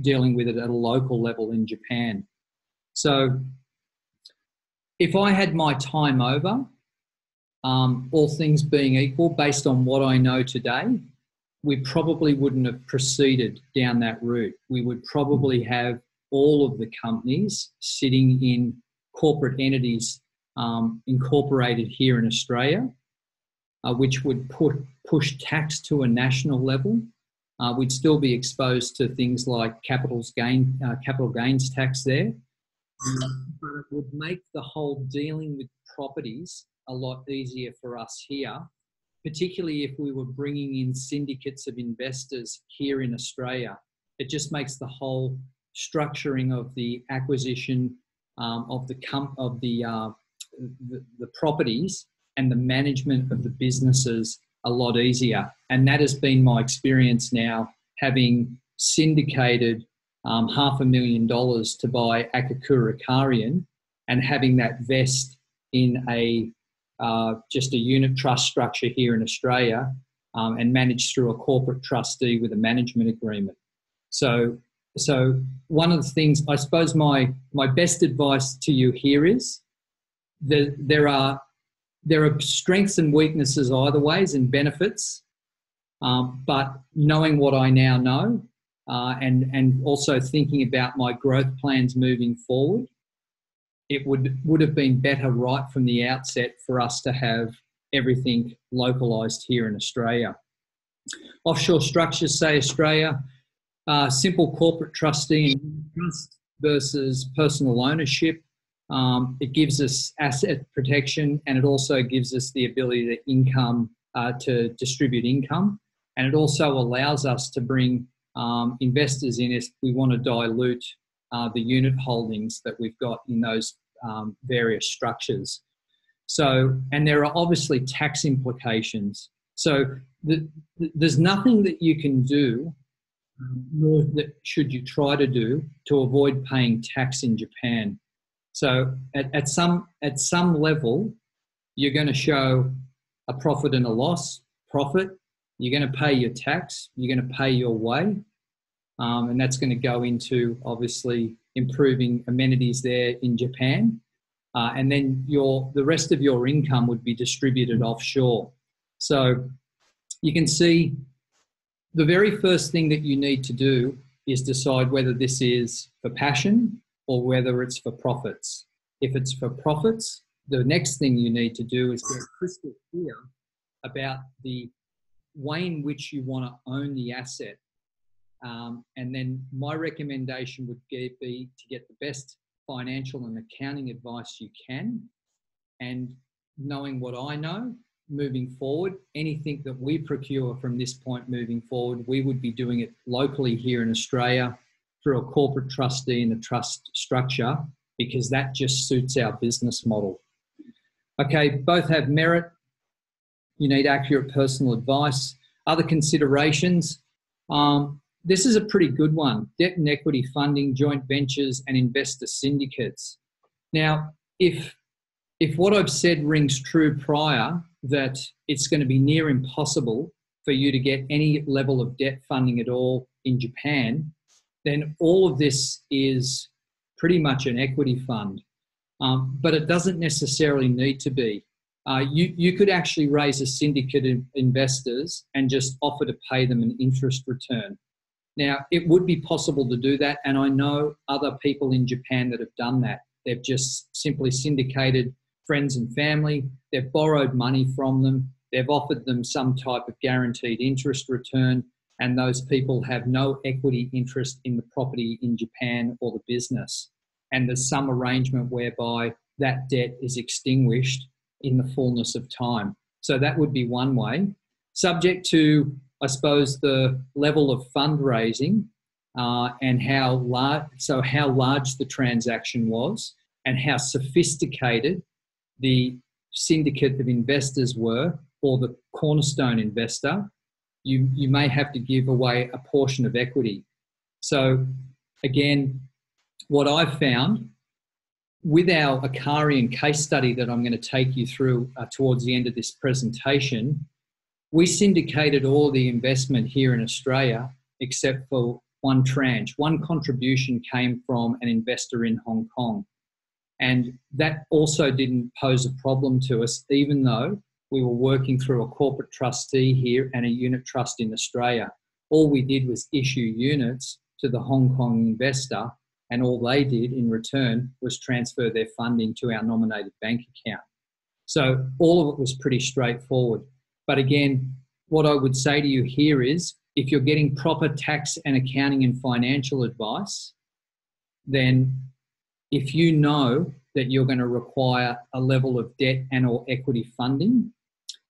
dealing with it at a local level in Japan. So if I had my time over, all things being equal, based on what I know today, we probably wouldn't have proceeded down that route. We would probably have all of the companies sitting in corporate entities incorporated here in Australia, which would push tax to a national level. We'd still be exposed to things like capital gains tax there. But it would make the whole dealing with properties a lot easier for us here, particularly if we were bringing in syndicates of investors here in Australia. It just makes the whole structuring of the acquisition of the properties and the management of the businesses a lot easier. And that has been my experience now, having syndicated $500,000 to buy Akakura Karian and having that vest in a just a unit trust structure here in Australia, and managed through a corporate trustee with a management agreement. So one of the things, I suppose my best advice to you here is that there are strengths and weaknesses either ways and benefits, but knowing what I now know and also thinking about my growth plans moving forward, it would have been better right from the outset for us to have everything localised here in Australia. Offshore structures, say Australia, simple corporate trustee and trust versus personal ownership. It gives us asset protection, and it also gives us the ability to distribute income, and it also allows us to bring investors in if we want to dilute the unit holdings that we've got in those various structures. So, and there are obviously tax implications. So there's nothing that you can do, nor that should you try to do, to avoid paying tax in Japan. So at some level, you're going to show a profit and a loss. Profit, you're going to pay your tax, you're going to pay your way, and that's going to go into obviously improving amenities there in Japan, and then the rest of your income would be distributed offshore. So you can see the very first thing that you need to do is decide whether this is for passion or whether it's for profits. If it's for profits, the next thing you need to do is get crystal clear about the way in which you want to own the asset. And then my recommendation would be to get the best financial and accounting advice you can. And knowing what I know, moving forward, anything that we procure from this point moving forward, we would be doing it locally here in Australia through a corporate trustee and a trust structure, because that just suits our business model. Okay, both have merit. You need accurate personal advice. Other considerations, this is a pretty good one: debt and equity funding, joint ventures and investor syndicates. Now, if what I've said rings true prior, that it's going to be near impossible for you to get any level of debt funding at all in Japan, then all of this is pretty much an equity fund. But it doesn't necessarily need to be. You could actually raise a syndicate of investors and just offer to pay them an interest return. Now, it would be possible to do that, and I know other people in Japan that have done that. They've just simply syndicated friends and family, they've borrowed money from them, they've offered them some type of guaranteed interest return, and those people have no equity interest in the property in Japan or the business. And there's some arrangement whereby that debt is extinguished in the fullness of time. So that would be one way. Subject to, I suppose, the level of fundraising and how large the transaction was and how sophisticated the syndicate of investors were, or the cornerstone investor, you may have to give away a portion of equity. So again, what I've found with our Akarian case study that I'm going to take you through towards the end of this presentation, we syndicated all the investment here in Australia except for one tranche. One contribution came from an investor in Hong Kong. And that also didn't pose a problem to us, even though we were working through a corporate trustee here and a unit trust in Australia. All we did was issue units to the Hong Kong investor, and all they did in return was transfer their funding to our nominated bank account. So all of it was pretty straightforward. But again, what I would say to you here is, if you're getting proper tax and accounting and financial advice, then if you know that you're going to require a level of debt and or equity funding,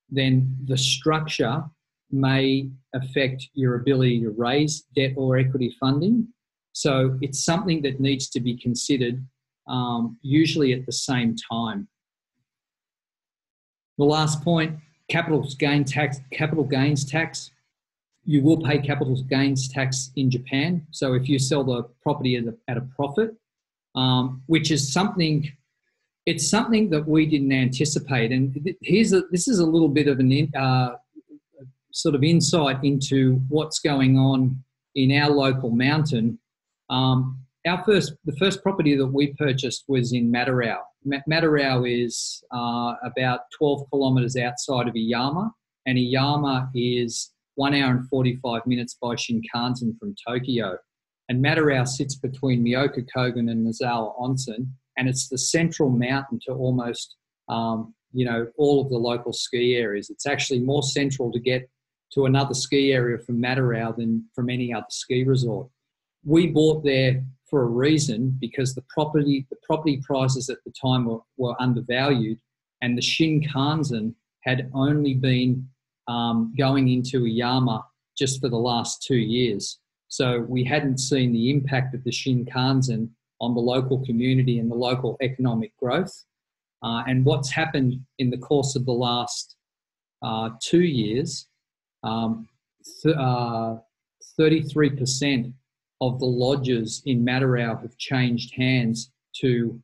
then the structure may affect your ability to raise debt or equity funding. So it's something that needs to be considered usually at the same time. The last point, capital gains tax. You will pay capital gains tax in Japan. So if you sell the property at a profit, which is something, it's something that we didn't anticipate. And this is a little bit of an sort of insight into what's going on in our local mountain. The first property that we purchased was in Madarao. Madarao is about 12 kilometres outside of Iiyama, and Iiyama is 1 hour and 45 minutes by Shinkansen from Tokyo. And Madarao sits between Myoko Kogen and Nozawa Onsen, and it's the central mountain to almost, all of the local ski areas. It's actually more central to get to another ski area from Madarao than from any other ski resort. We bought there for a reason, because the property prices at the time were undervalued, and the Shinkansen had only been going into Iiyama just for the last 2 years. So we hadn't seen the impact of the Shinkansen on the local community and the local economic growth. And what's happened in the course of the last 2 years, 33% of the lodges in Madarao have changed hands to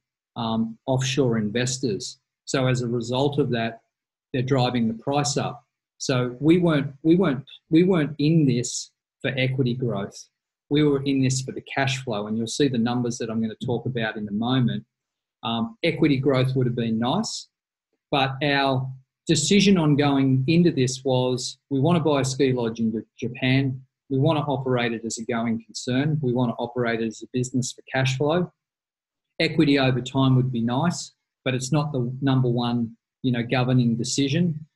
offshore investors. So as a result of that, they're driving the price up. So we weren't in this for equity growth. We were in this for the cash flow, and you'll see the numbers that I'm going to talk about in a moment. Equity growth would have been nice, but our decision on going into this was, we want to buy a ski lodge in Japan. We want to operate it as a going concern. We want to operate it as a business for cash flow. Equity over time would be nice, but it's not the number one, governing decision.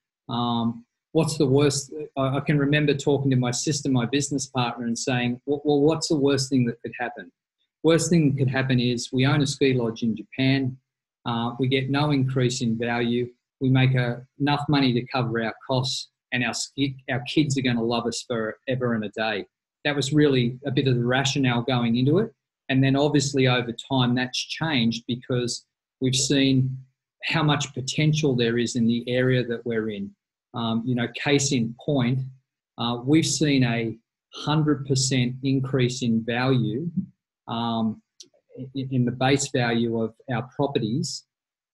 What's the worst? I can remember talking to my sister, my business partner, and saying, well, what's the worst thing that could happen? Worst thing that could happen is we own a ski lodge in Japan. We get no increase in value. We make enough money to cover our costs, and our kids are going to love us forever and a day. That was really a bit of the rationale going into it. And then obviously over time that's changed, because we've seen how much potential there is in the area that we're in. Case in point, we've seen a 100% increase in value in the base value of our properties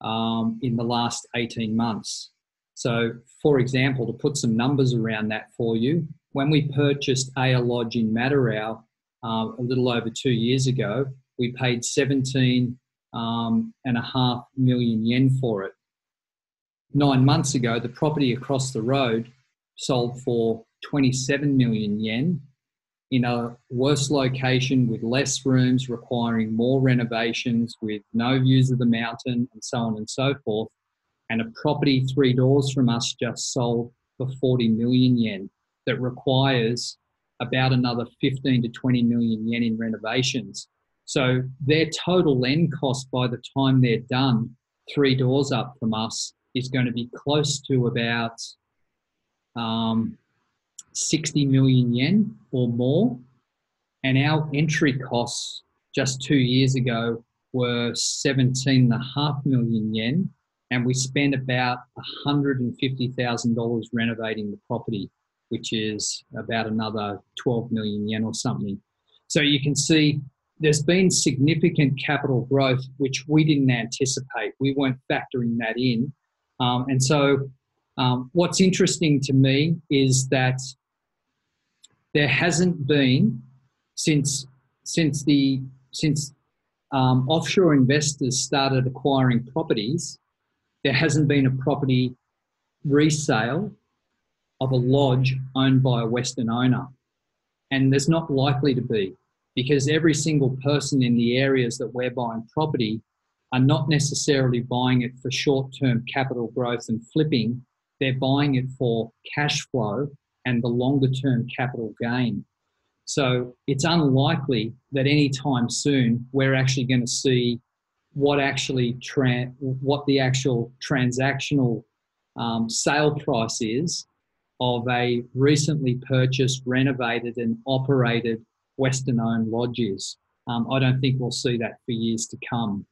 in the last 18 months. So, for example, to put some numbers around that for you, when we purchased Aya Lodge in Madarao a little over 2 years ago, we paid 17.5 million yen for it. 9 months ago, the property across the road sold for 27 million yen in a worse location, with less rooms, requiring more renovations, with no views of the mountain and so on and so forth. And a property 3 doors from us just sold for 40 million yen that requires about another 15 to 20 million yen in renovations. So their total end cost by the time they're done, 3 doors up from us, is going to be close to about 60 million yen or more. And our entry costs just 2 years ago were 17.5 million yen. And we spent about $150,000 renovating the property, which is about another 12 million yen or something. So you can see there's been significant capital growth, which we didn't anticipate. We weren't factoring that in. What's interesting to me is that there hasn't been since offshore investors started acquiring properties, there hasn't been a property resale of a lodge owned by a Western owner. And there's not likely to be, because every single person in the areas that we're buying property are not necessarily buying it for short-term capital growth and flipping. They're buying it for cash flow and the longer-term capital gain. So it's unlikely that anytime soon we're actually going to see what the actual transactional sale price is of a recently purchased, renovated and operated Western-owned lodges. I don't think we'll see that for years to come.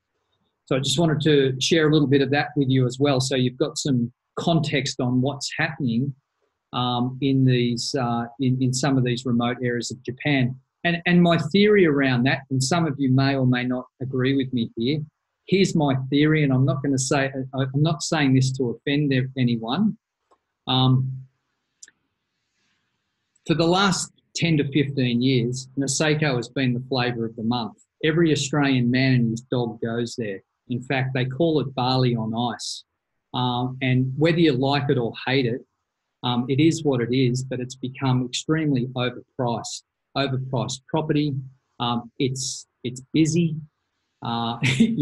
So I just wanted to share a little bit of that with you as well, so you've got some context on what's happening in some of these remote areas of Japan. And my theory around that, and some of you may or may not agree with me here, here's my theory, and I'm not saying this to offend anyone. For the last 10 to 15 years, Niseko has been the flavour of the month. Every Australian man and his dog goes there. In fact, they call it barley on ice. And whether you like it or hate it, it is what it is, but it's become extremely overpriced. Overpriced property. It's busy. They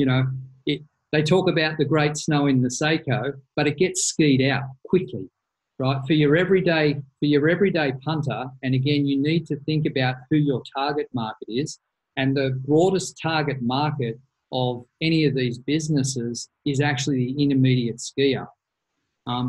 talk about the great snow in Niseko, but it gets skied out quickly, right? For your everyday punter, and again, you need to think about who your target market is. And the broadest target market of any of these businesses is actually the intermediate skier.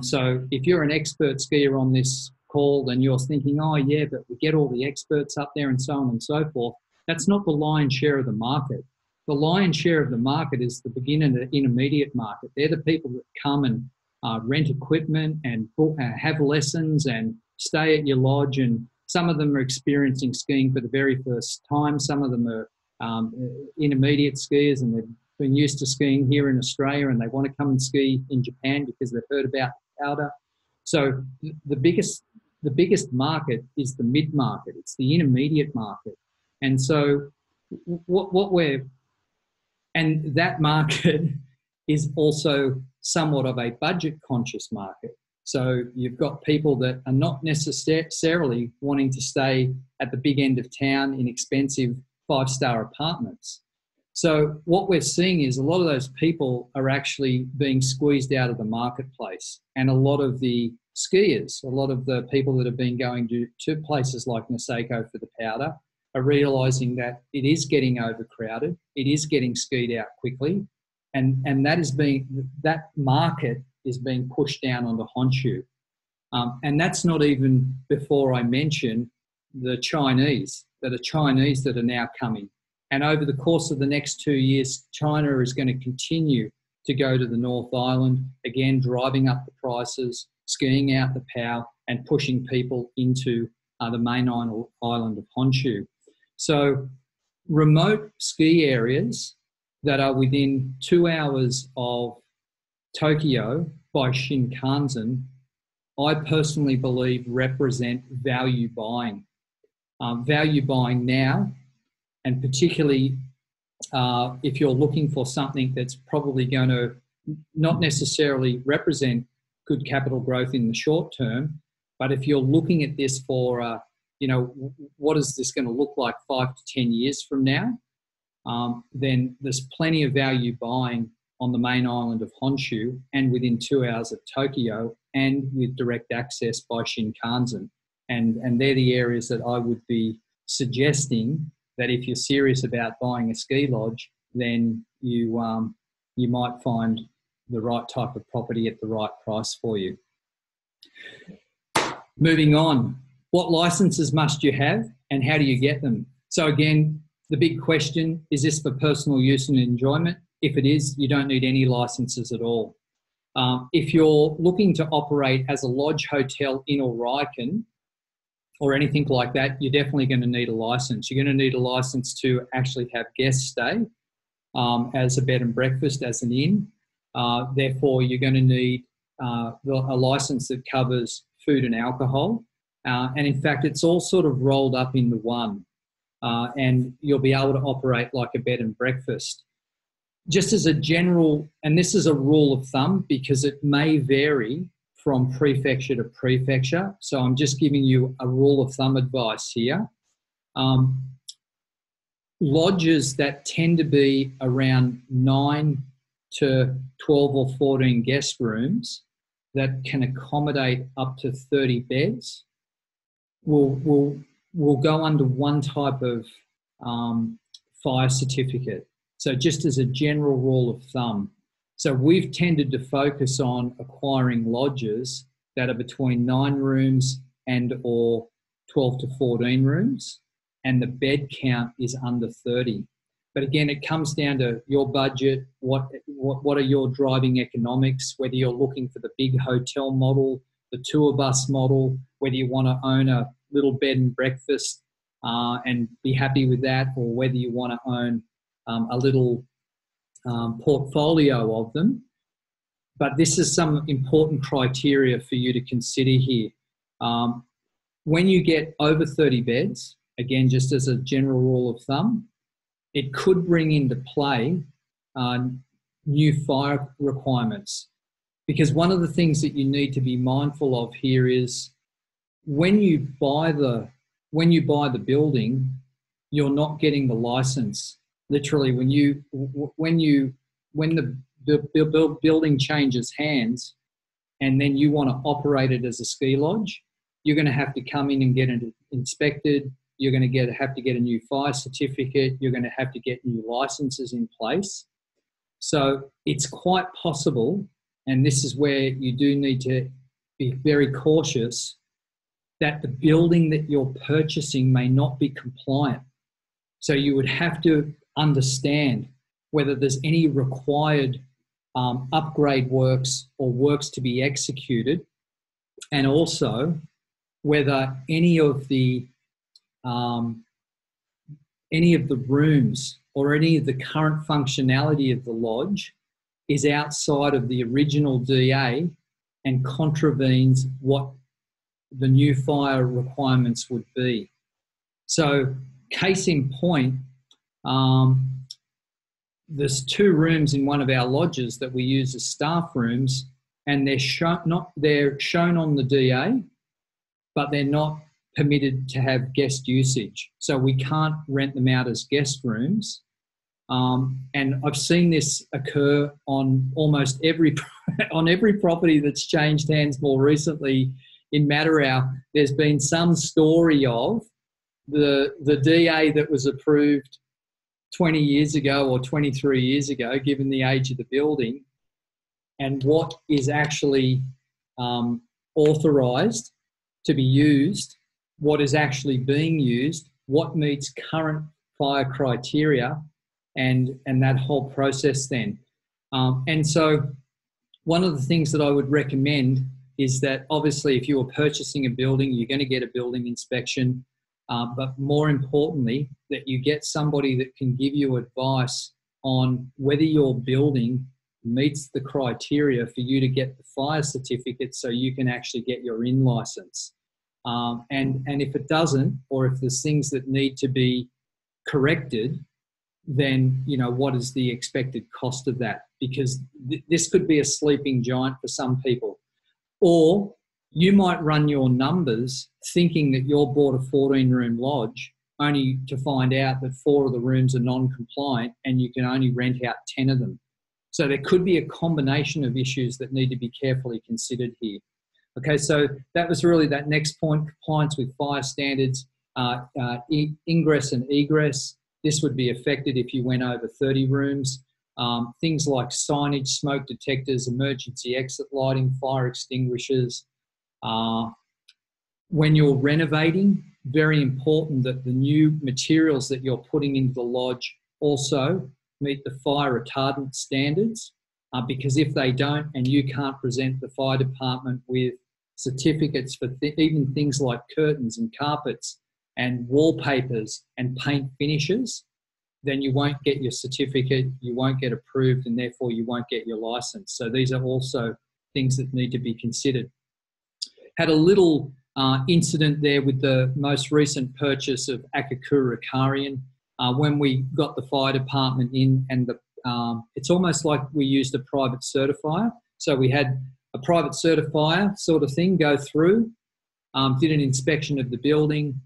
So if you're an expert skier on this call and you're thinking, oh yeah, but we get all the experts up there and so on and so forth, that's not the lion's share of the market. The lion's share of the market is the beginner and the intermediate market. They're the people that come and rent equipment and have lessons and stay at your lodge, and some of them are experiencing skiing for the very first time. Some of them are intermediate skiers and they've been used to skiing here in Australia and they want to come and ski in Japan because they've heard about the powder. So the biggest market is the mid-market. It's the intermediate market. And so and that market is also somewhat of a budget-conscious market. So you've got people that are not necessarily wanting to stay at the big end of town in expensive five-star apartments. So what we're seeing is a lot of those people are actually being squeezed out of the marketplace. And a lot of the skiers, a lot of the people that have been going to places like Niseko for the powder are realising that it is getting overcrowded, it is getting skied out quickly, and that market is being pushed down onto Honshu. And that's not even before I mention the Chinese, that are now coming. And over the course of the next 2 years, China is going to continue to go to the North Island, again, driving up the prices, skiing out the POW and pushing people into the main island of Honshu. So remote ski areas that are within 2 hours of Tokyo by Shinkansen, I personally believe represent value buying. Value buying now, and particularly if you're looking for something that's probably going to not necessarily represent good capital growth in the short term, but if you're looking at this for, what is this going to look like 5 to 10 years from now, then there's plenty of value buying on the main island of Honshu and within 2 hours of Tokyo and with direct access by Shinkansen. And they're the areas that I would be suggesting that if you're serious about buying a ski lodge, then you might find the right type of property at the right price for you. Moving on, what licenses must you have and how do you get them? So again, the big question, is this for personal use and enjoyment? If it is, you don't need any licenses at all. If you're looking to operate as a lodge, hotel, inn or Ryken or anything like that, you're definitely going to need a license. You're going to need a license to actually have guests stay as a bed and breakfast, as an inn. Therefore, you're going to need a license that covers food and alcohol. And in fact, it's all sort of rolled up into one. and you'll be able to operate like a bed and breakfast. Just as a general, and this is a rule of thumb because it may vary from prefecture to prefecture, so I'm just giving you a rule of thumb advice here. Lodges that tend to be around 9 to 12 or 14 guest rooms that can accommodate up to 30 beds will go under one type of fire certificate. So just as a general rule of thumb. So we've tended to focus on acquiring lodges that are between 9 rooms and or 12 to 14 rooms, and the bed count is under 30. But again, it comes down to your budget, what are your driving economics, whether you're looking for the big hotel model, the tour bus model, whether you want to own a little bed and breakfast and be happy with that, or whether you want to own a little portfolio of them. But this is some important criteria for you to consider here. When you get over 30 beds, again, just as a general rule of thumb, it could bring into play new fire requirements, because one of the things that you need to be mindful of here is when you buy the building, you're not getting the license. Literally, when the building changes hands, and then you want to operate it as a ski lodge, you're going to have to come in and get it inspected. You're going to have to get a new fire certificate. You're going to have to get new licenses in place. So it's quite possible, and this is where you do need to be very cautious, that the building that you're purchasing may not be compliant. So you would have to understand whether there's any required upgrade works or works to be executed, and also whether any of the rooms or any of the current functionality of the lodge is outside of the original DA and contravenes what the new fire requirements would be. So case in point, there's 2 rooms in one of our lodges that we use as staff rooms, and they're shown on the DA, but they're not permitted to have guest usage. So we can't rent them out as guest rooms. And I've seen this occur on almost every property that's changed hands more recently in Madarao. There's been some story of the DA that was approved 20 years ago or 23 years ago, given the age of the building, and what is actually authorised to be used, what is actually being used, what meets current fire criteria, and that whole process then. And so one of the things that I would recommend is that obviously if you are purchasing a building, you're going to get a building inspection, but more importantly, that you get somebody that can give you advice on whether your building meets the criteria for you to get the fire certificate so you can actually get your in license. And if it doesn't, or if there's things that need to be corrected, then, you know, what is the expected cost of that? Because this could be a sleeping giant for some people. Or you might run your numbers thinking that you're bought a 14-room lodge only to find out that 4 of the rooms are non-compliant and you can only rent out 10 of them. So there could be a combination of issues that need to be carefully considered here. Okay, so that was really that next point, compliance with fire standards, ingress and egress. This would be affected if you went over 30 rooms. Things like signage, smoke detectors, emergency exit lighting, fire extinguishers. When you're renovating, very important that the new materials that you're putting into the lodge also meet the fire retardant standards, because if they don't and you can't present the fire department with certificates for even things like curtains and carpets and wallpapers and paint finishes, then you won't get your certificate, you won't get approved, and therefore you won't get your license. So these are also things that need to be considered. Had a little incident there with the most recent purchase of Akakura Karian, when we got the fire department in, and the, it's almost like we used a private certifier. So we had a private certifier sort of thing go through, did an inspection of the building,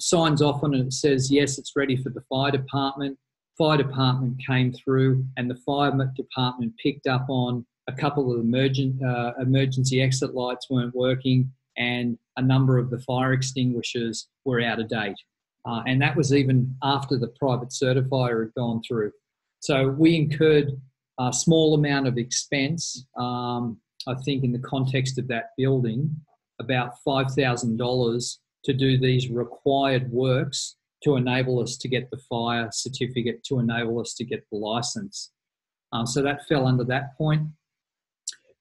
signs off on it, and says, yes, it's ready for the fire department. Fire department came through, and the fire department picked up on a couple of emergency exit lights weren't working, and a number of the fire extinguishers were out of date. And that was even after the private certifier had gone through. So we incurred a small amount of expense, I think in the context of that building, about $5,000 to do these required works to enable us to get the fire certificate, to enable us to get the license. So that fell under that point.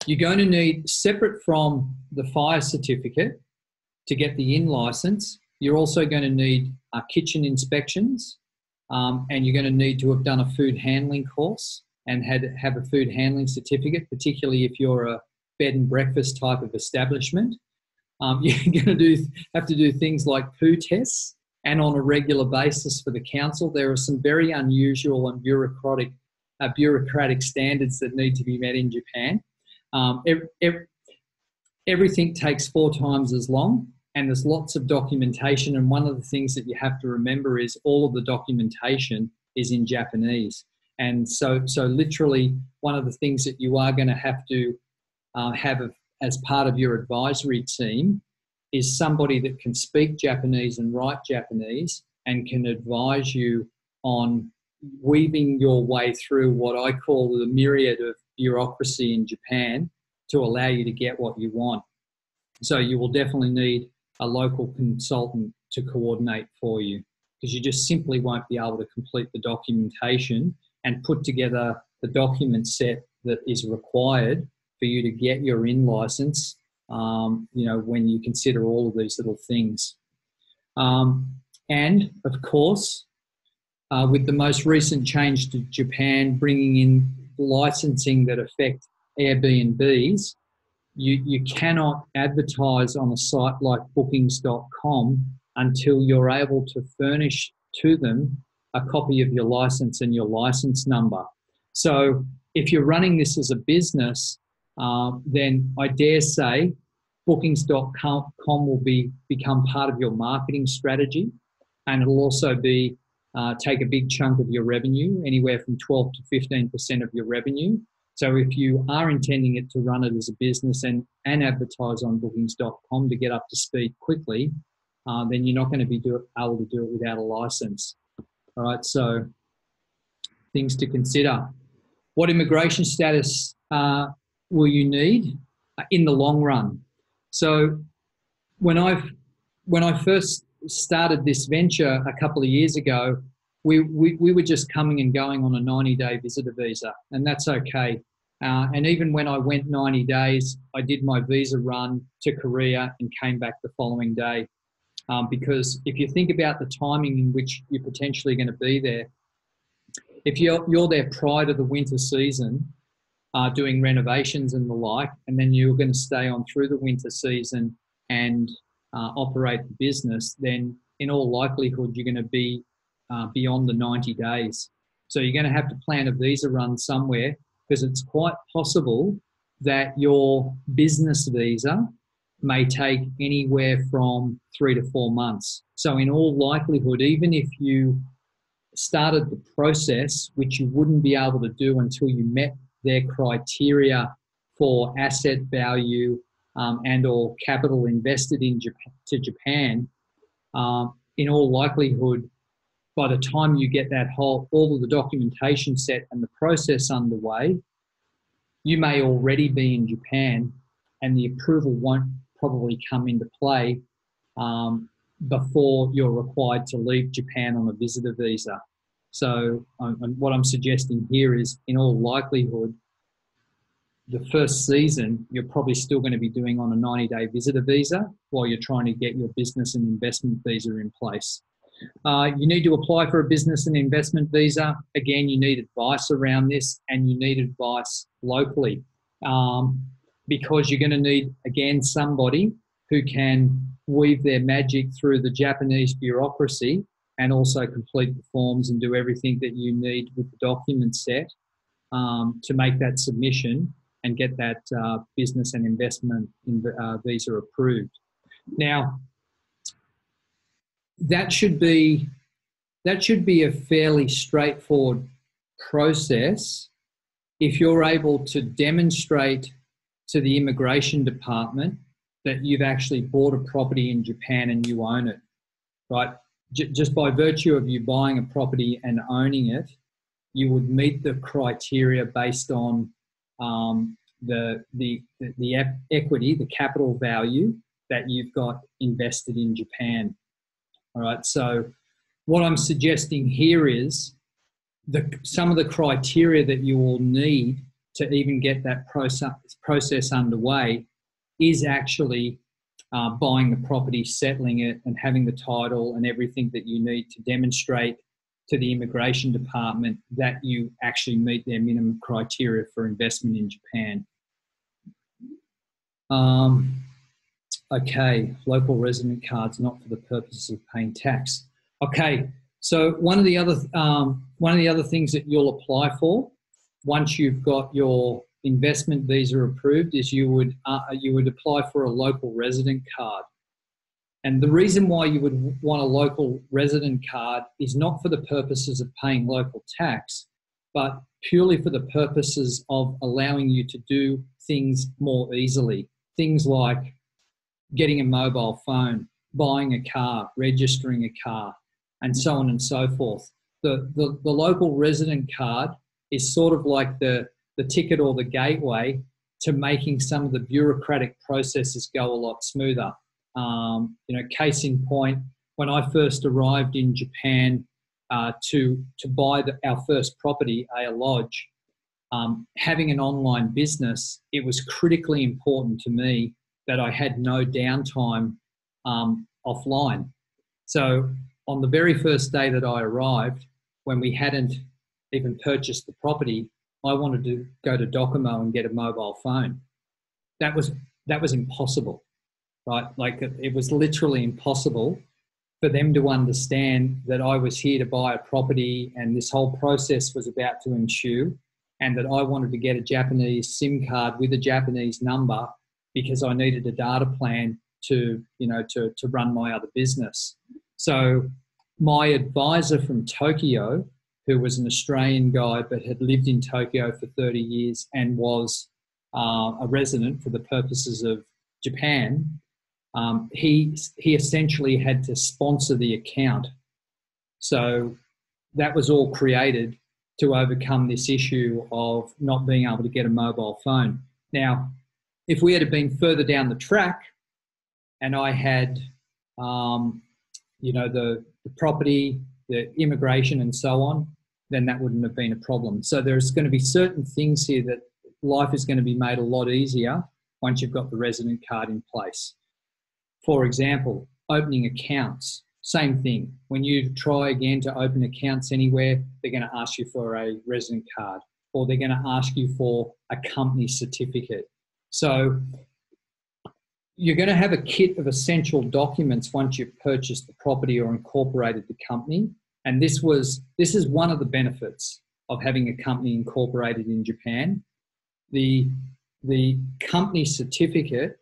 You're going to need, separate from the fire certificate to get the in license, you're also going to need kitchen inspections, and you're going to need to have done a food handling course and have a food handling certificate, particularly if you're a bed and breakfast type of establishment. You're going to have to do things like poo tests, and on a regular basis for the council. There are some very unusual and bureaucratic standards that need to be met in Japan. Everything takes 4 times as long, and there's lots of documentation, and one of the things that you have to remember is all of the documentation is in Japanese. And so literally one of the things that you are going to have to have as part of your advisory team is somebody that can speak Japanese and write Japanese and can advise you on weaving your way through what I call the myriad of bureaucracy in Japan to allow you to get what you want. So you will definitely need a local consultant to coordinate for you, because you just simply won't be able to complete the documentation and put together the document set that is required for you to get your in license. You know, when you consider all of these little things. And, of course, with the most recent change to Japan, bringing in licensing that affect Airbnbs, you cannot advertise on a site like Bookings.com until you're able to furnish to them a copy of your license and your license number. So if you're running this as a business, then I dare say Bookings.com will become part of your marketing strategy, and it'll also be take a big chunk of your revenue, anywhere from 12 to 15% of your revenue. So if you are intending it to run it as a business and advertise on Bookings.com to get up to speed quickly, then you're not going to be able to do it without a license. All right, so things to consider. What immigration status will you need in the long run? So when I first started this venture a couple of years ago, we were just coming and going on a 90-day visitor visa, and that's okay. And even when I went 90 days, I did my visa run to Korea and came back the following day. Because if you think about the timing in which you're potentially going to be there, if you're there prior to the winter season, doing renovations and the like, and then you're going to stay on through the winter season and operate the business, then in all likelihood you're going to be beyond the 90 days. So you're going to have to plan a visa run somewhere, because it's quite possible that your business visa may take anywhere from 3 to 4 months. So in all likelihood, even if you started the process, which you wouldn't be able to do until you met their criteria for asset value and or capital invested in Japan, in all likelihood, by the time you get that all of the documentation set and the process underway, you may already be in Japan, and the approval won't probably come into play before you're required to leave Japan on a visitor visa. So what I'm suggesting here is, in all likelihood, the first season you're probably still going to be doing on a 90-day visitor visa while you're trying to get your business and investment visa in place. You need to apply for a business and investment visa. Again, you need advice around this, and you need advice locally because you're going to need, again, somebody who can weave their magic through the Japanese bureaucracy and also complete the forms and do everything that you need with the document set to make that submission and get that business and investment visa approved. Now, that should be a fairly straightforward process if you're able to demonstrate to the immigration department that you've actually bought a property in Japan and you own it, right? Just by virtue of you buying a property and owning it, you would meet the criteria based on the equity, the capital value that you've got invested in Japan. All right, so what I'm suggesting here is some of the criteria that you will need to even get that process underway is actually buying the property, settling it, and having the title and everything that you need to demonstrate to the immigration department that you actually meet their minimum criteria for investment in Japan. Okay, local resident cards not for the purposes of paying tax. Okay, so one of the other things that you'll apply for once you've got your investment visa approved is you would apply for a local resident card. And the reason why you would want a local resident card is not for the purposes of paying local tax, but purely for the purposes of allowing you to do things more easily. Things like getting a mobile phone, buying a car, registering a car, and so on and so forth. The local resident card is sort of like the ticket or the gateway to making some of the bureaucratic processes go a lot smoother. You know, case in point, when I first arrived in Japan to buy our first property, Aya Lodge, having an online business, it was critically important to me that I had no downtime offline. So on the very first day that I arrived, when we hadn't even purchased the property, I wanted to go to Docomo and get a mobile phone. That was impossible, right? Like it was literally impossible for them to understand that I was here to buy a property and this whole process was about to ensue, and that I wanted to get a Japanese SIM card with a Japanese number because I needed a data plan to run my other business. So my advisor from Tokyo, who was an Australian guy but had lived in Tokyo for 30 years and was a resident for the purposes of Japan, he essentially had to sponsor the account. So that was all created to overcome this issue of not being able to get a mobile phone. Now, if we had been further down the track and I had, the property, the immigration and so on, then that wouldn't have been a problem. So there's going to be certain things here that life is going to be made a lot easier once you've got the resident card in place. For example, opening accounts, same thing. When you try again to open accounts anywhere, they're going to ask you for a resident card, or they're going to ask you for a company certificate. So you're going to have a kit of essential documents once you've purchased the property or incorporated the company. And this is one of the benefits of having a company incorporated in Japan. The company certificate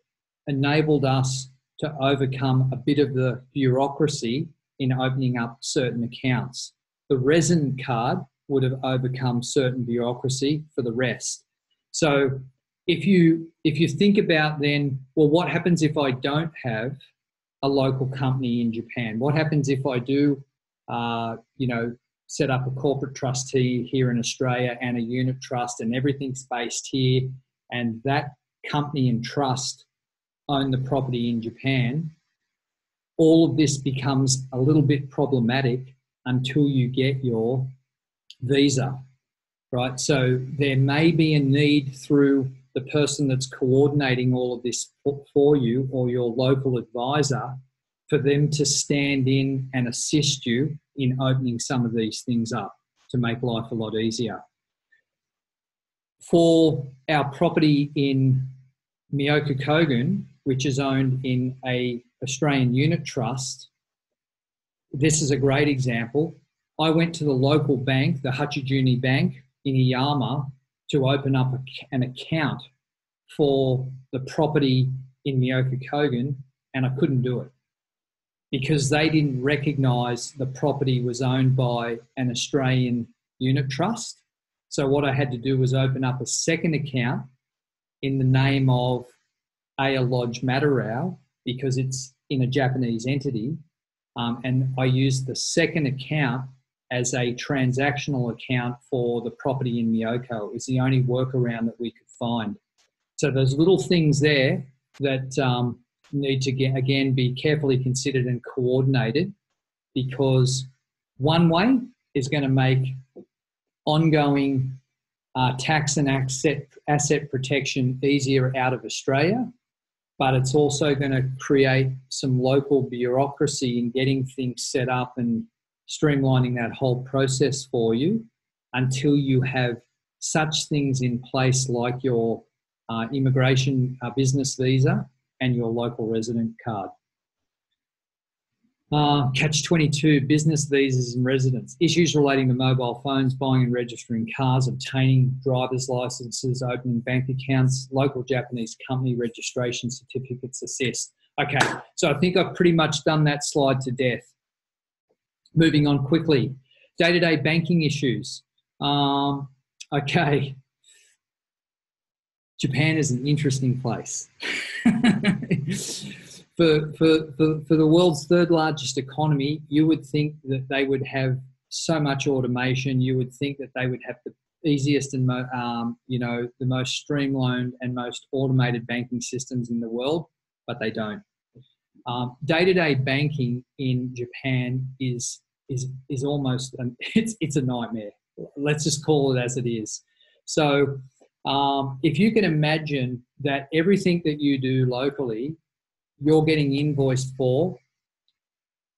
enabled us to overcome a bit of the bureaucracy in opening up certain accounts. The resident card would have overcome certain bureaucracy for the rest. So if you think about then, well, what happens if I don't have a local company in Japan? What happens if I do set up a corporate trustee here in Australia and a unit trust, and everything's based here, and that company and trust own the property in Japan? All of this becomes a little bit problematic until you get your visa, right? So there may be a need through the person that's coordinating all of this for you, or your local advisor, for them to stand in and assist you in opening some of these things up to make life a lot easier. For our property in Myoko Kogen, which is owned in an Australian unit trust. This is a great example. I went to the local bank, the Hachijuni Bank in Iiyama, to open up an account for the property in Myoko Kogen, and I couldn't do it because they didn't recognise the property was owned by an Australian unit trust. So what I had to do was open up a second account in the name of Aya Lodge Madarao because it's in a Japanese entity, and I used the second account as a transactional account for the property in Myoko. It's the only workaround that we could find. So those little things there that need to, again, be carefully considered and coordinated, because one way is going to make ongoing tax and asset protection easier out of Australia, but it's also going to create some local bureaucracy in getting things set up and streamlining that whole process for you until you have such things in place like your immigration business visa and your local resident card. Catch-22, business visas and residents. Issues relating to mobile phones, buying and registering cars, obtaining driver's licenses, opening bank accounts, local Japanese company registration certificates assessed. Okay, so I think I've pretty much done that slide to death. Moving on quickly. Day-to-day banking issues. Okay. Japan is an interesting place. For the world's third largest economy, you would think that they would have so much automation. You would think that they would have the easiest and the most streamlined and most automated banking systems in the world, but they don't. Day-to-day banking in Japan is almost it's a nightmare. Let's just call it as it is. So if you can imagine that everything that you do locally, you're getting invoiced for,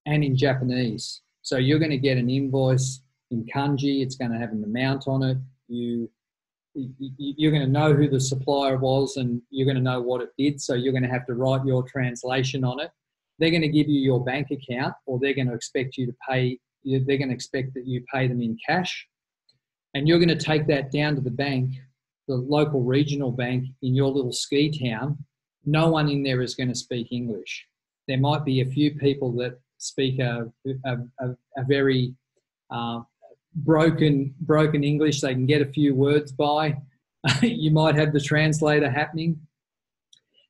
and in Japanese. So you're going to get an invoice in kanji. It's going to have an amount on it. You're going to know who the supplier was, and you're going to know what it did. So you're going to have to write your translation on it. They're going to give you your bank account, or they're going to expect you to pay. They're going to expect that you pay them in cash, and you're going to take that down to the bank, the local regional bank in your little ski town. No one in there is going to speak English. There might be a few people that speak a very broken English. They can get a few words by. You might have the translator happening.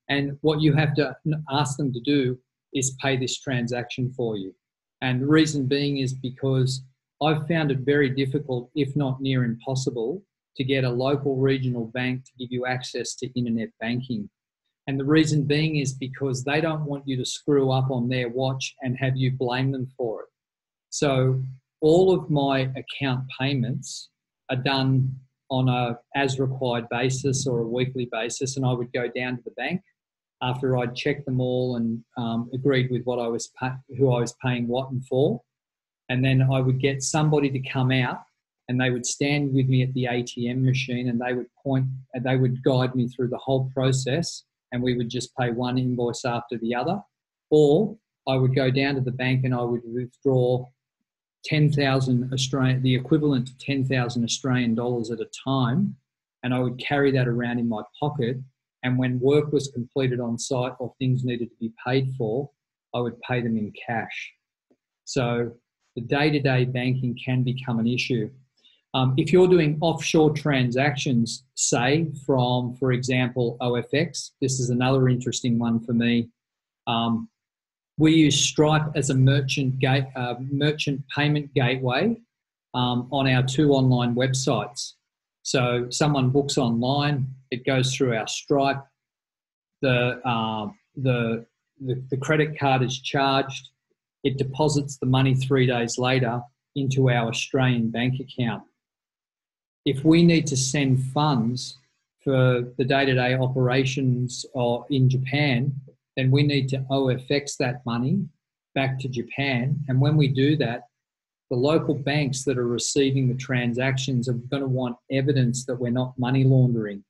And what you have to ask them to do is pay this transaction for you. And the reason being is because I've found it very difficult, if not near impossible, to get a local regional bank to give you access to internet banking. And the reason being is because they don't want you to screw up on their watch and have you blame them for it. So all of my account payments are done on a as required basis or a weekly basis, and I would go down to the bank after I'd checked them all and agreed with what I was who I was paying what and for, and then I would get somebody to come out and they would stand with me at the ATM machine and they would point and they would guide me through the whole process. And we would just pay one invoice after the other. Or I would go down to the bank and I would withdraw 10,000 Australian, the equivalent to 10,000 Australian dollars at a time. And I would carry that around in my pocket. And when work was completed on site or things needed to be paid for, I would pay them in cash. So the day-to-day banking can become an issue. If you're doing offshore transactions, say from, for example, OFX, this is another interesting one for me. We use Stripe as a merchant payment gateway on our two online websites. So someone books online, it goes through our Stripe. The credit card is charged. It deposits the money 3 days later into our Australian bank account. If we need to send funds for the day-to-day operations or in Japan, then we need to OFX that money back to Japan. And when we do that, the local banks that are receiving the transactions are going to want evidence that we're not money laundering.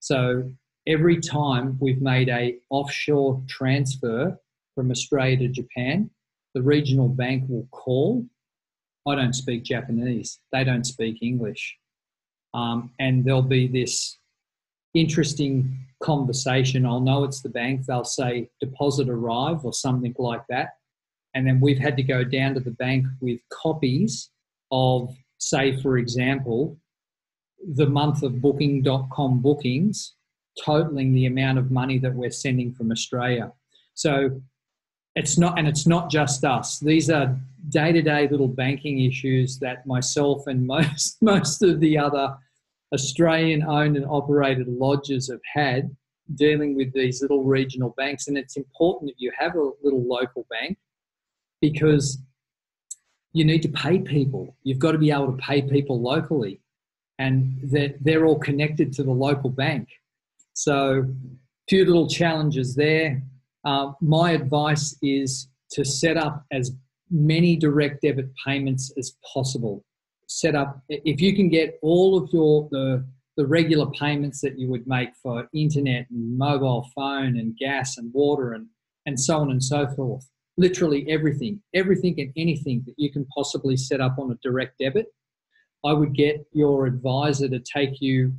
So every time we've made a offshore transfer from Australia to Japan, the regional bank will call. I don't speak Japanese. They don't speak English. And there'll be this interesting conversation. I'll know it's the bank. They'll say deposit arrive or something like that. And then we've had to go down to the bank with copies of, say, for example, the month of Booking.com bookings totaling the amount of money that we're sending from Australia. So it's not just us. These are day-to-day little banking issues that myself and most of the other Australian-owned and operated lodges have had dealing with these little regional banks. And it's important that you have a little local bank because you need to pay people. You've got to be able to pay people locally, and they're all connected to the local bank. So a few little challenges there. My advice is to set up as many direct debit payments as possible. Set up, if you can get all of the regular payments that you would make for internet and mobile phone and gas and water and so on and so forth, literally everything and anything that you can possibly set up on a direct debit, I would get your advisor to take you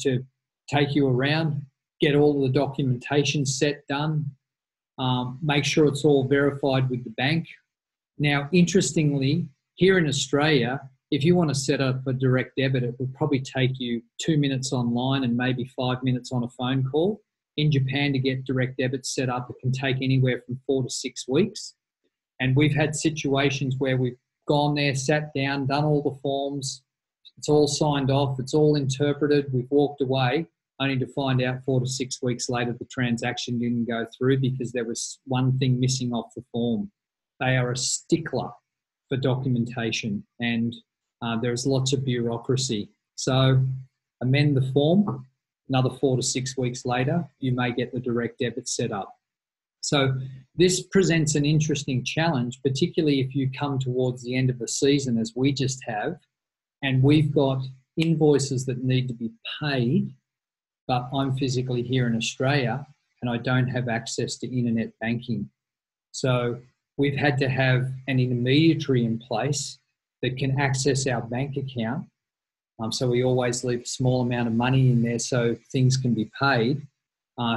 around, get all the documentation set done, make sure it's all verified with the bank. Now, interestingly, here in Australia, if you want to set up a direct debit, it would probably take you 2 minutes online and maybe 5 minutes on a phone call. In Japan, to get direct debit set up, it can take anywhere from 4 to 6 weeks. And we've had situations where we've gone there, sat down, done all the forms. It's all signed off. It's all interpreted. We've walked away only to find out 4 to 6 weeks later the transaction didn't go through because there was one thing missing off the form. They are a stickler for documentation, and there's lots of bureaucracy. So amend the form. Another 4 to 6 weeks later, you may get the direct debit set up. So this presents an interesting challenge, particularly if you come towards the end of the season, as we just have, and we've got invoices that need to be paid, but I'm physically here in Australia and I don't have access to internet banking. So we've had to have an intermediary in place that can access our bank account. So we always leave a small amount of money in there so things can be paid,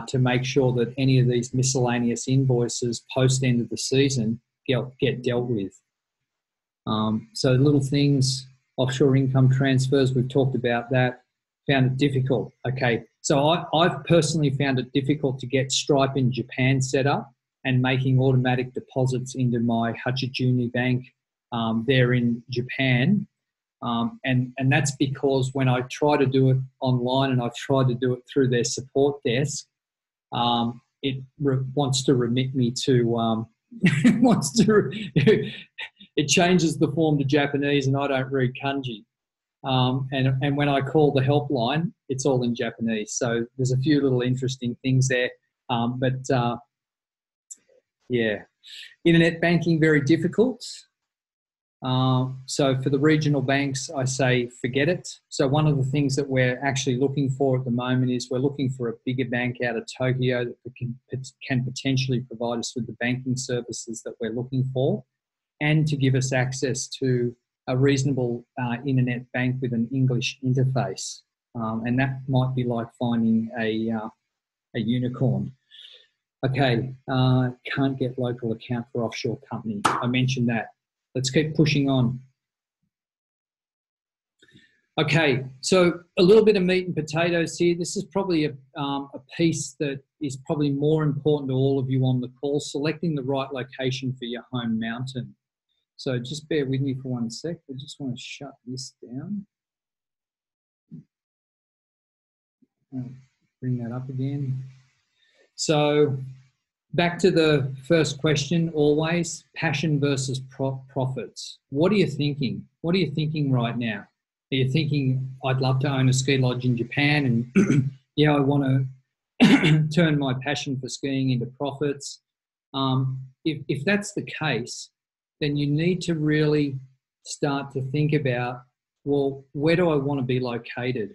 to make sure that any of these miscellaneous invoices post-end of the season get dealt with. So little things, offshore income transfers, we've talked about that, found it difficult. Okay, so I've personally found it difficult to get Stripe in Japan set up and making automatic deposits into my Hachijuni Bank there in Japan. And that's because when I try to do it online and I try to do it through their support desk, it wants to remit me to, it changes the form to Japanese and I don't read kanji. And when I call the helpline, it's all in Japanese. So there's a few little interesting things there. Yeah, internet banking, very difficult. So for the regional banks, I say forget it. So one of the things that we're actually looking for at the moment is we're looking for a bigger bank out of Tokyo that can potentially provide us with the banking services that we're looking for and to give us access to a reasonable internet bank with an English interface. And that might be like finding a unicorn. Okay, can't get local account for offshore company. I mentioned that. Let's keep pushing on. Okay, so a little bit of meat and potatoes here. This is probably a piece that is probably more important to all of you on the call, selecting the right location for your home mountain. So just bear with me for 1 sec. I just want to shut this down. Bring that up again. So back to the first question, always, passion versus profits. What are you thinking? What are you thinking right now? Are you thinking, I'd love to own a ski lodge in Japan and yeah, I want to turn my passion for skiing into profits? If that's the case, then you need to really start to think about, well, where do I want to be located?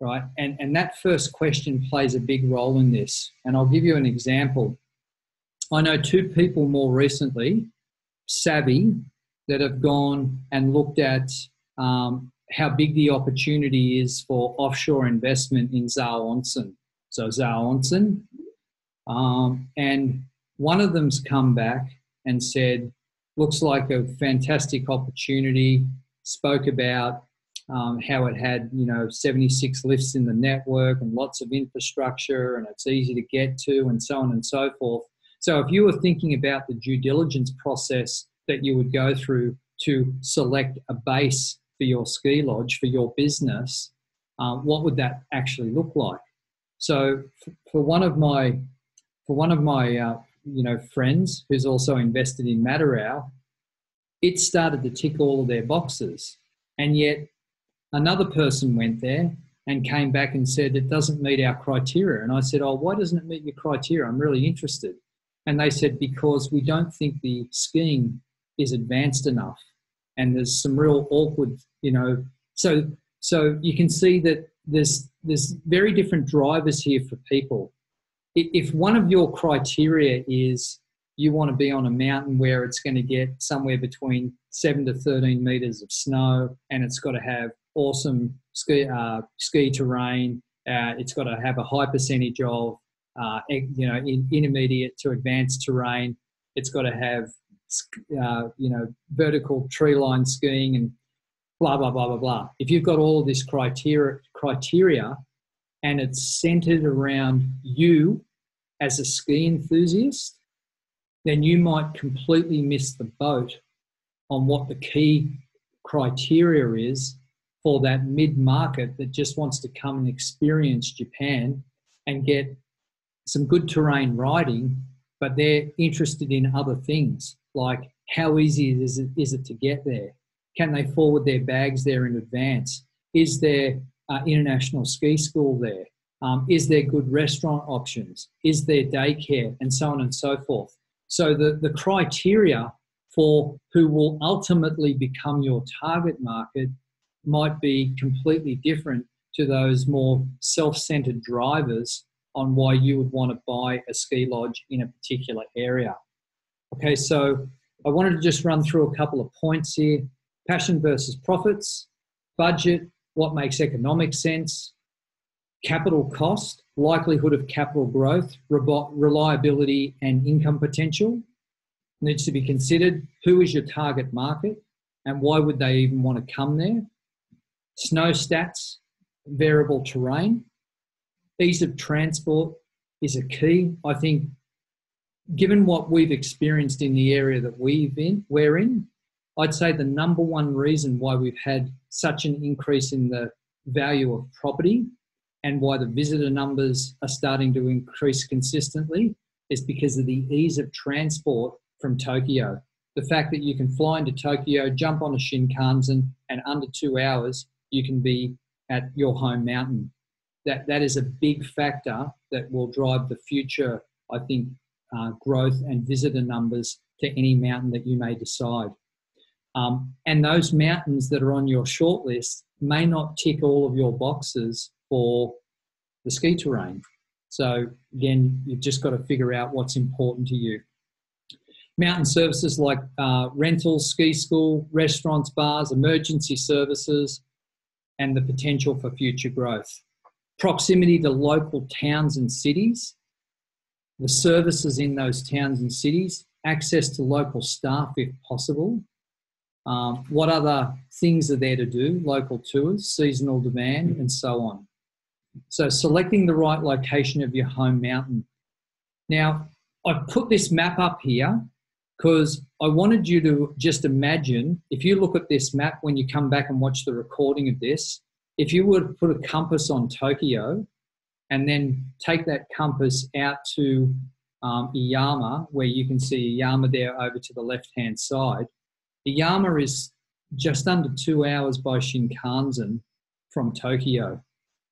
right? And that first question plays a big role in this. And I'll give you an example. I know two people more recently, savvy, that have gone and looked at how big the opportunity is for offshore investment in Zao Onsen. So Zao Onsen. And one of them's come back and said, looks like a fantastic opportunity, spoke about how it had, 76 lifts in the network and lots of infrastructure and it's easy to get to and so on and so forth. So if you were thinking about the due diligence process that you would go through to select a base for your ski lodge, for your business, what would that actually look like? So for one of my friends who's also invested in Madarao, it started to tick all of their boxes. And yet another person went there and came back and said, it doesn't meet our criteria. And I said, oh, why doesn't it meet your criteria? I'm really interested. And they said, because we don't think the skiing is advanced enough. And there's some real awkward, So you can see that there's very different drivers here for people. If one of your criteria is you want to be on a mountain where it's going to get somewhere between 7 to 13 metres of snow and it's got to have awesome ski terrain, it's got to have a high percentage of, intermediate to advanced terrain, it's got to have, vertical tree line skiing and blah, blah, blah, blah, blah. If you've got all of this criteria and it's centered around you as a ski enthusiast, then you might completely miss the boat on what the key criteria is for that mid-market that just wants to come and experience Japan and get some good terrain riding, but they're interested in other things, like how easy is it to get there? Can they forward their bags there in advance? Is there international ski school there? Is there good restaurant options? Is there daycare? And so on and so forth. So the criteria for who will ultimately become your target market might be completely different to those more self-centered drivers on why you would want to buy a ski lodge in a particular area. Okay, so I wanted to just run through a couple of points here. Passion versus profits, budget, what makes economic sense, capital cost, likelihood of capital growth, reliability and income potential needs to be considered. Who is your target market and why would they even want to come there? Snow stats, variable terrain. Ease of transport is a key. I think given what we've experienced in the area that we're in, I'd say the number one reason why we've had such an increase in the value of property and why the visitor numbers are starting to increase consistently is because of the ease of transport from Tokyo. The fact that you can fly into Tokyo, jump on a Shinkansen, and under 2 hours, you can be at your home mountain. That is a big factor that will drive the future, I think, growth and visitor numbers to any mountain that you may decide. And those mountains that are on your shortlist may not tick all of your boxes for the ski terrain. So again, you've just got to figure out what's important to you. Mountain services like rentals, ski school, restaurants, bars, emergency services, and the potential for future growth. Proximity to local towns and cities, the services in those towns and cities, access to local staff if possible. What other things are there to do, local tours, seasonal demand, and so on. So selecting the right location of your home mountain. Now, I've put this map up here because I wanted you to just imagine, if you look at this map when you come back and watch the recording of this, if you were to put a compass on Tokyo and then take that compass out to Iiyama, where you can see Iiyama there over to the left-hand side, Iiyama is just under 2 hours by Shinkansen from Tokyo.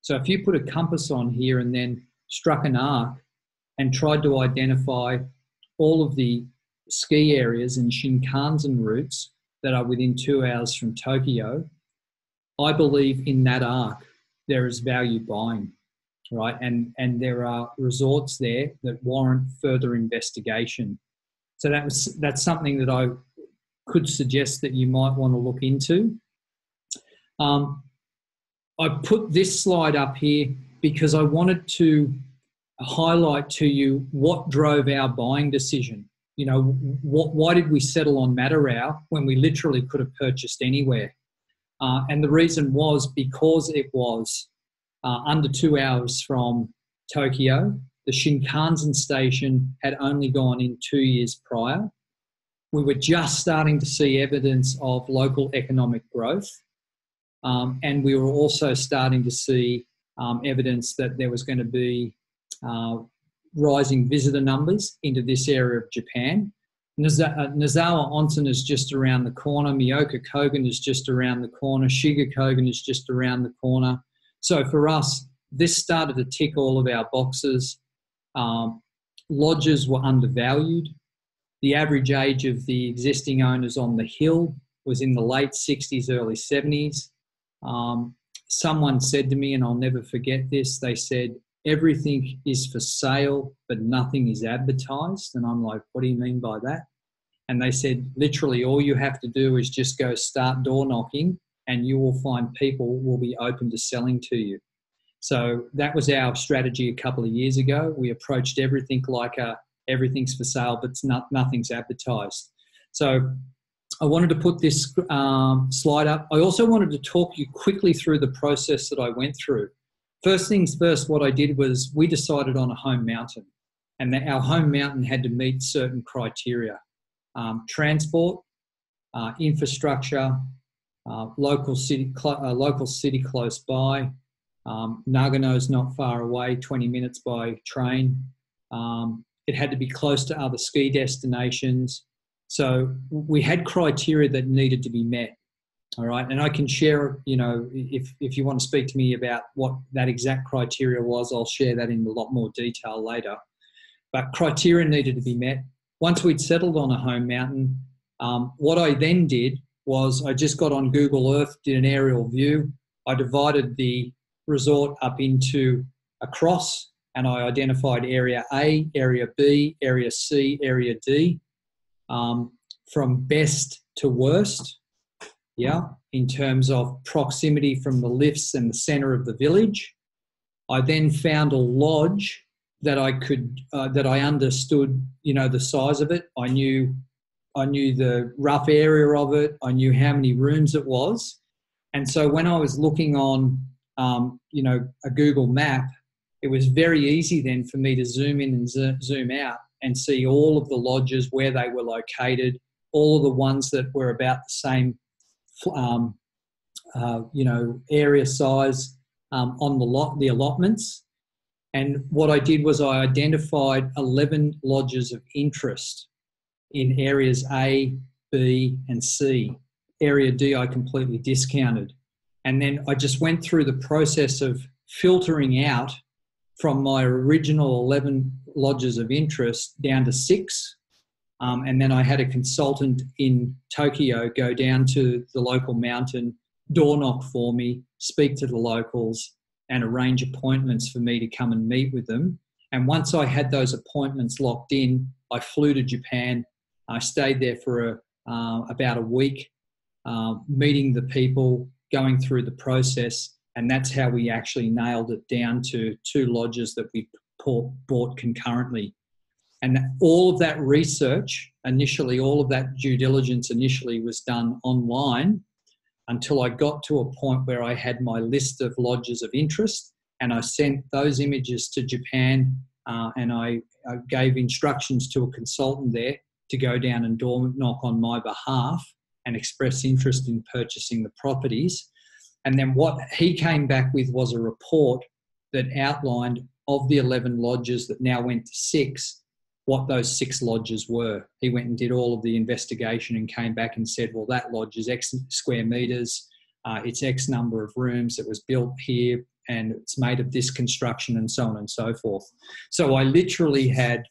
So if you put a compass on here and then struck an arc and tried to identify all of the ski areas and Shinkansen routes that are within 2 hours from Tokyo, I believe in that arc there is value buying, right? And there are resorts there that warrant further investigation. So that's something that I could suggest that you might want to look into. I put this slide up here because I wanted to highlight to you what drove our buying decision. You know, why did we settle on Madarao when we literally could have purchased anywhere? And the reason was because it was under 2 hours from Tokyo. The Shinkansen station had only gone in 2 years prior. We were just starting to see evidence of local economic growth. And we were also starting to see evidence that there was going to be rising visitor numbers into this area of Japan. Nozawa Onsen is just around the corner. Myoko Kogen is just around the corner. Shiga Kogen is just around the corner. So for us, this started to tick all of our boxes. Lodges were undervalued. The average age of the existing owners on the hill was in the late 60s, early 70s. Someone said to me, and I'll never forget this, they said, "Everything is for sale, but nothing is advertised." And I'm like, "What do you mean by that?" And they said, "Literally all you have to do is just go start door knocking and you will find people will be open to selling to you." So that was our strategy a couple of years ago. We approached everything like everything's for sale, but nothing's advertised. So I wanted to put this slide up. I also wanted to talk you quickly through the process that I went through. First things first, what I did was we decided on a home mountain, and that our home mountain had to meet certain criteria: transport, infrastructure, local city close by, Nagano's not far away, 20 minutes by train. It had to be close to other ski destinations. So we had criteria that needed to be met. All right, and I can share, you know, if you want to speak to me about what that exact criteria was, I'll share that in a lot more detail later. But criteria needed to be met. Once we'd settled on a home mountain, what I then did was I just got on Google Earth, did an aerial view. I divided the resort up into a cross, and I identified Area A, Area B, Area C, Area D, from best to worst. Yeah, in terms of proximity from the lifts and the centre of the village. I then found a lodge that I could, that I understood, you know, the size of it. I knew the rough area of it. I knew how many rooms it was. And so when I was looking on, you know, a Google map, it was very easy then for me to zoom in and zoom out and see all of the lodges, where they were located, all of the ones that were about the same you know, area size on the allotments. And what I did was I identified 11 lodges of interest in areas A, B, and C. Area D I completely discounted. And then I just went through the process of filtering out from my original 11 lodges of interest down to 6. And then I had a consultant in Tokyo go down to the local mountain, door knock for me, speak to the locals, and arrange appointments for me to come and meet with them. And once I had those appointments locked in, I flew to Japan. I stayed there for about a week, meeting the people, going through the process, and that's how we actually nailed it down to 2 lodges that we bought concurrently. And all of that research initially, all of that due diligence initially was done online until I got to a point where I had my list of lodges of interest, and I sent those images to Japan, and I gave instructions to a consultant there to go down and door knock on my behalf and express interest in purchasing the properties. And then what he came back with was a report that outlined, of the 11 lodges that now went to 6, what those 6 lodges were. He went and did all of the investigation and came back and said, well, that lodge is X square metres, it's X number of rooms, it was built here, and it's made of this construction, and so on and so forth. So I literally had,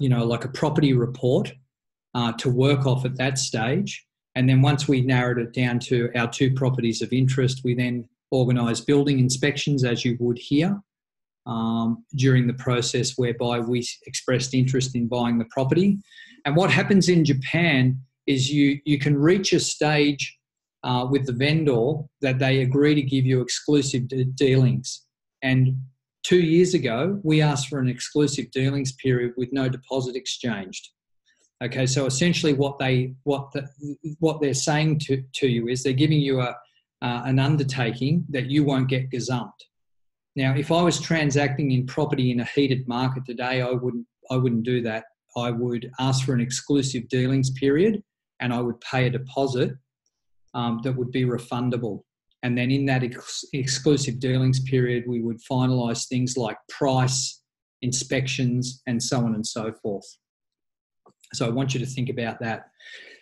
you know, like a property report to work off at that stage. And then once we narrowed it down to our 2 properties of interest, we then organise building inspections as you would here during the process whereby we expressed interest in buying the property. And what happens in Japan is you can reach a stage with the vendor that they agree to give you exclusive dealings. And 2 years ago, we asked for an exclusive dealings period with no deposit exchanged. Okay, so essentially what they're saying to you is they're giving you an undertaking that you won't get gazumped. Now, if I was transacting in property in a heated market today, I wouldn't do that. I would ask for an exclusive dealings period, and I would pay a deposit that would be refundable. And then in that exclusive dealings period, we would finalise things like price, inspections, and so on and so forth. So I want you to think about that.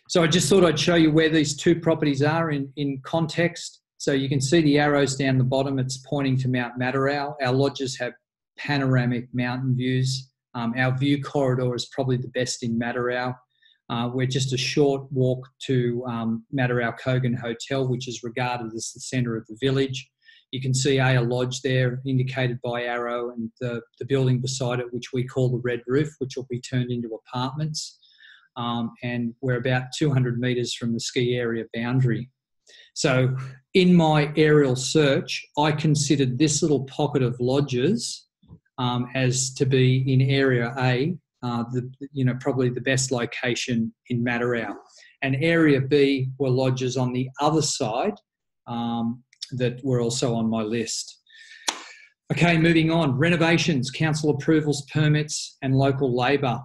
So I just thought I'd show you where these two properties are in context. So you can see the arrows down the bottom. It's pointing to Mount Madarao. Our lodges have panoramic mountain views. Our view corridor is probably the best in Madarao. We're just a short walk to Madarao Kogen Hotel, which is regarded as the centre of the village. You can see Aya Lodge there, indicated by arrow, and the building beside it, which we call the Red Roof, which will be turned into apartments. And we're about 200 metres from the ski area boundary. So in my aerial search, I considered this little pocket of lodges as to be in Area A, probably the best location in Madarao. And Area B were lodges on the other side that were also on my list. Okay, moving on. Renovations, council approvals, permits, and local labour.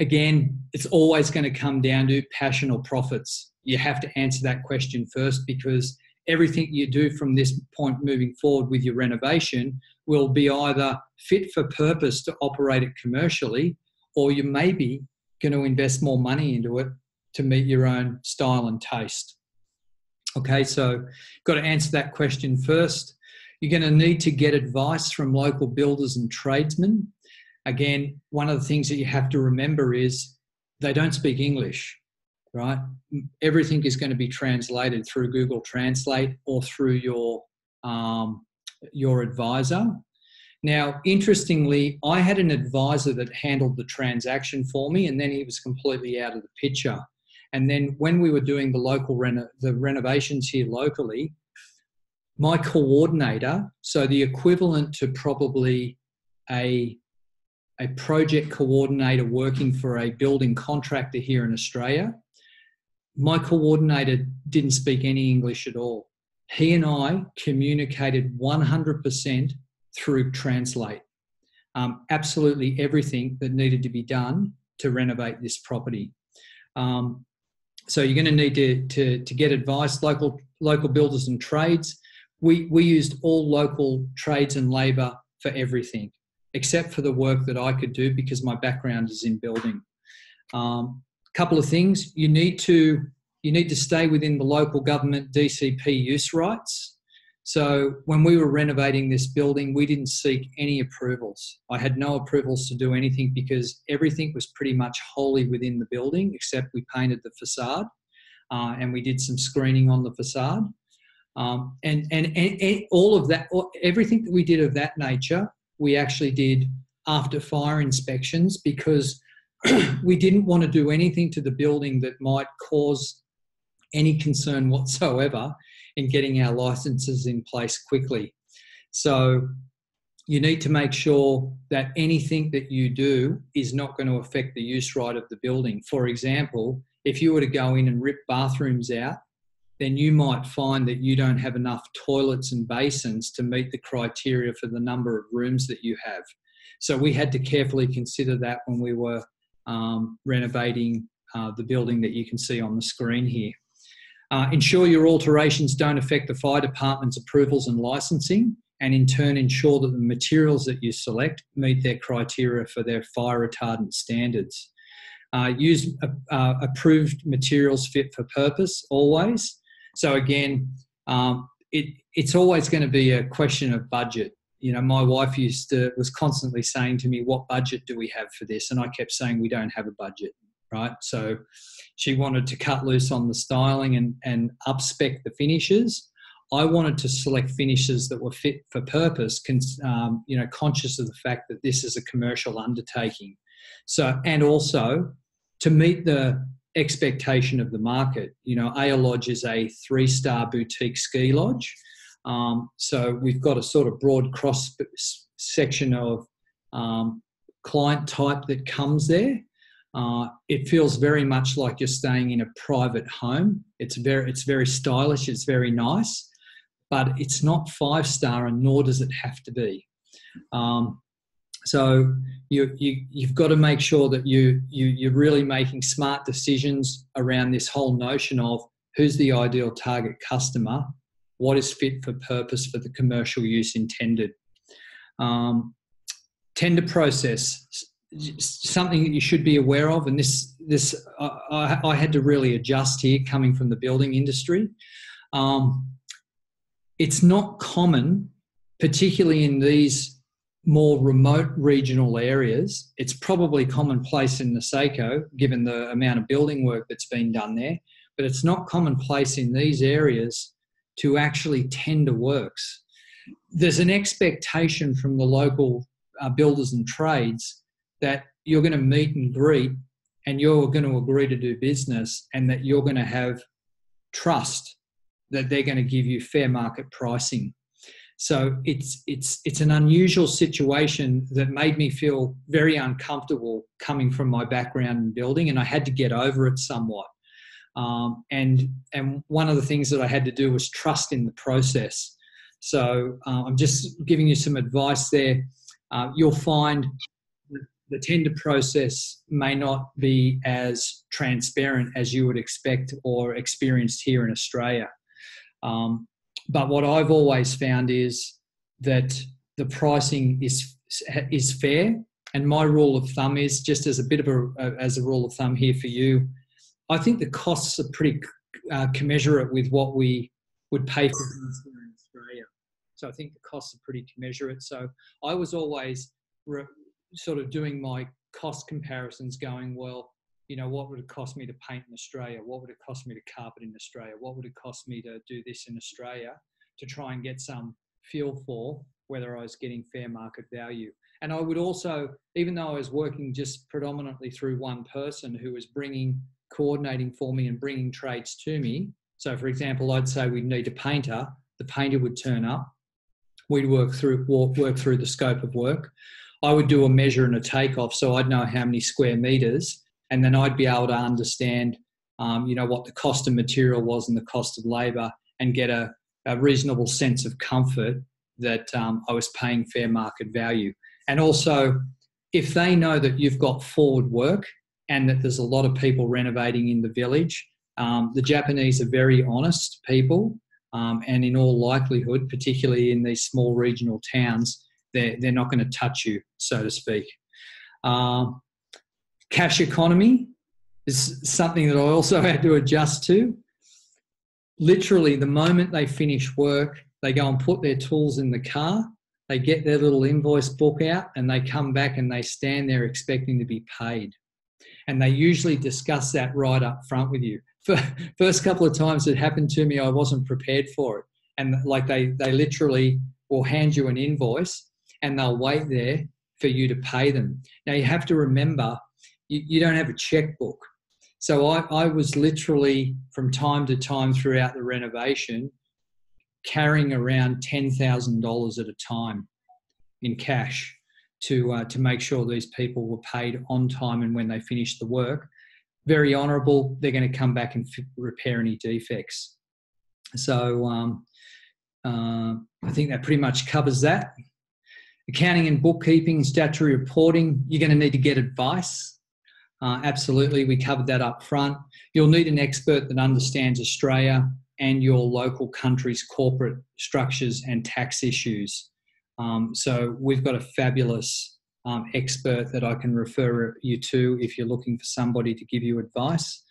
Again, it's always going to come down to passion or profits. You have to answer that question first, because everything you do from this point moving forward with your renovation will be either fit for purpose to operate it commercially, or you may be going to invest more money into it to meet your own style and taste. Okay, so you've got to answer that question first. You're going to need to get advice from local builders and tradesmen. Again, one of the things that you have to remember is they don't speak English, right? Everything is going to be translated through Google Translate or through your advisor. Now, interestingly, I had an advisor that handled the transaction for me, and then he was completely out of the picture. And then when we were doing the local renovations here locally, my coordinator, so the equivalent to probably a project coordinator working for a building contractor here in Australia, my coordinator didn't speak any English at all. He and I communicated 100% through Translate. Absolutely everything that needed to be done to renovate this property. So you're going to need to get advice, local builders and trades. We used all local trades and labour for everything, except for the work that I could do because my background is in building. Couple of things. You need to stay within the local government DCP use rights. So when we were renovating this building, we didn't seek any approvals. I had no approvals to do anything because everything was pretty much wholly within the building, except we painted the facade and we did some screening on the facade. And all of that, everything that we did of that nature, we actually did after fire inspections, because we didn't want to do anything to the building that might cause any concern whatsoever in getting our licenses in place quickly. So you need to make sure that anything that you do is not going to affect the use right of the building. For example, if you were to go in and rip bathrooms out, then you might find that you don't have enough toilets and basins to meet the criteria for the number of rooms that you have. So we had to carefully consider that when we were renovating the building that you can see on the screen here. Ensure your alterations don't affect the fire department's approvals and licensing, and in turn ensure that the materials that you select meet their criteria for their fire retardant standards. Use approved materials fit for purpose always. So again, it's always going to be a question of budget. You know, my wife was constantly saying to me, what budget do we have for this? And I kept saying, we don't have a budget, right? So she wanted to cut loose on the styling and up-spec the finishes. I wanted to select finishes that were fit for purpose, conscious of the fact that this is a commercial undertaking. So, and also to meet the expectation of the market. You know, Aya Lodge is a 3-star boutique ski lodge. So we've got a sort of broad cross section of client type that comes there. It feels very much like you're staying in a private home. It's very stylish. It's very nice, but it's not 5-star, and nor does it have to be. So you've got to make sure that you're really making smart decisions around this whole notion of who's the ideal target customer, what is fit for purpose for the commercial use intended. Tender process, something that you should be aware of, and this I had to really adjust here coming from the building industry. It's not common, particularly in these more remote regional areas. It's probably commonplace in Niseko, given the amount of building work that's been done there, but it's not commonplace in these areas to actually tender works. There's an expectation from the local builders and trades that you're going to meet and greet, and you're going to agree to do business, and that you're going to have trust that they're going to give you fair market pricing. So it's an unusual situation that made me feel very uncomfortable coming from my background in building, and I had to get over it somewhat. And one of the things that I had to do was trust in the process. So I'm just giving you some advice there. You'll find the tender process may not be as transparent as you would expect or experienced here in Australia. But what I've always found is that the pricing is fair. And my rule of thumb is, just as a rule of thumb here for you, I think the costs are pretty commensurate with what we would pay for things here in Australia. So I think the costs are pretty commensurate. So I was always sort of doing my cost comparisons, going, well, you know, what would it cost me to paint in Australia? What would it cost me to carpet in Australia? What would it cost me to do this in Australia, to try and get some feel for whether I was getting fair market value. And I would also, even though I was working just predominantly through one person who was coordinating for me and bringing trades to me. So, for example, I'd say we'd need a painter. The painter would turn up. We'd work through the scope of work. I would do a measure and a takeoff, so I'd know how many square meters, and then I'd be able to understand, what the cost of material was and the cost of labour, and get a reasonable sense of comfort that I was paying fair market value. And also, if they know that you've got forward work, and that there's a lot of people renovating in the village. The Japanese are very honest people, and in all likelihood, particularly in these small regional towns, they're not going to touch you, so to speak. Cash economy is something that I also had to adjust to. Literally, the moment they finish work, they go and put their tools in the car, they get their little invoice book out, and they come back and they stand there expecting to be paid. And they usually discuss that right up front with you. For first couple of times it happened to me, I wasn't prepared for it. And like they literally will hand you an invoice and they'll wait there for you to pay them. Now you have to remember, you don't have a checkbook. So I was literally from time to time throughout the renovation carrying around $10,000 at a time in cash. To make sure these people were paid on time and when they finished the work. Very honourable, they're going to come back and repair any defects. So I think that pretty much covers that. Accounting and bookkeeping, statutory reporting, you're going to need to get advice. Absolutely, we covered that up front. You'll need an expert that understands Australia and your local country's corporate structures and tax issues. So we've got a fabulous expert that I can refer you to if you're looking for somebody to give you advice.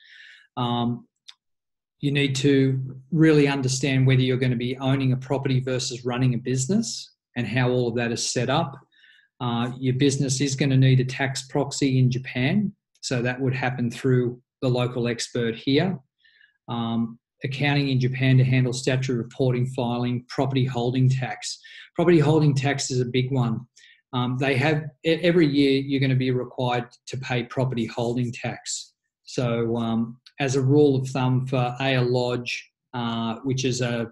You need to really understand whether you're going to be owning a property versus running a business and how all of that is set up. Your business is going to need a tax proxy in Japan, so that would happen through the local expert here. accounting in Japan to handle statutory reporting, filing, property holding tax. Property holding tax is a big one. They have every year you're going to be required to pay property holding tax. So as a rule of thumb for Aya Lodge, which is a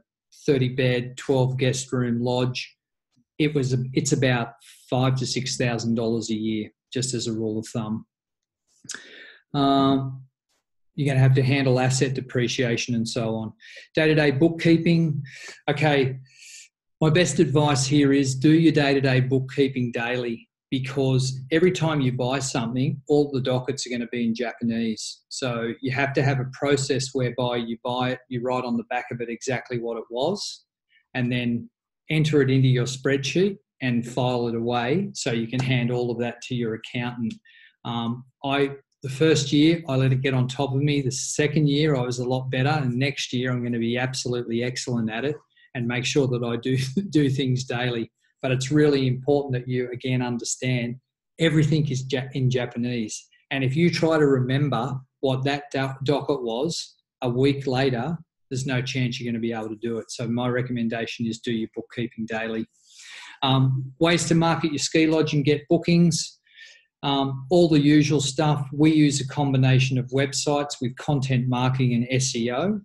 30-bed, 12-guest-room lodge, it's about $5,000 to $6,000 a year, just as a rule of thumb. You're going to have to handle asset depreciation and so on. Day-to-day bookkeeping. Okay, my best advice here is do your day-to-day bookkeeping daily, because every time you buy something, all the dockets are going to be in Japanese. So you have to have a process whereby you buy it, you write on the back of it exactly what it was, and then enter it into your spreadsheet and file it away so you can hand all of that to your accountant. The first year, I let it get on top of me. The second year, I was a lot better. And next year, I'm going to be absolutely excellent at it and make sure that I do things daily. But it's really important that you, again, understand everything is in Japanese. And if you try to remember what that docket was a week later, there's no chance you're going to be able to do it. So my recommendation is do your bookkeeping daily. Ways to market your ski lodge and get bookings. All the usual stuff. We use a combination of websites with content marketing and SEO.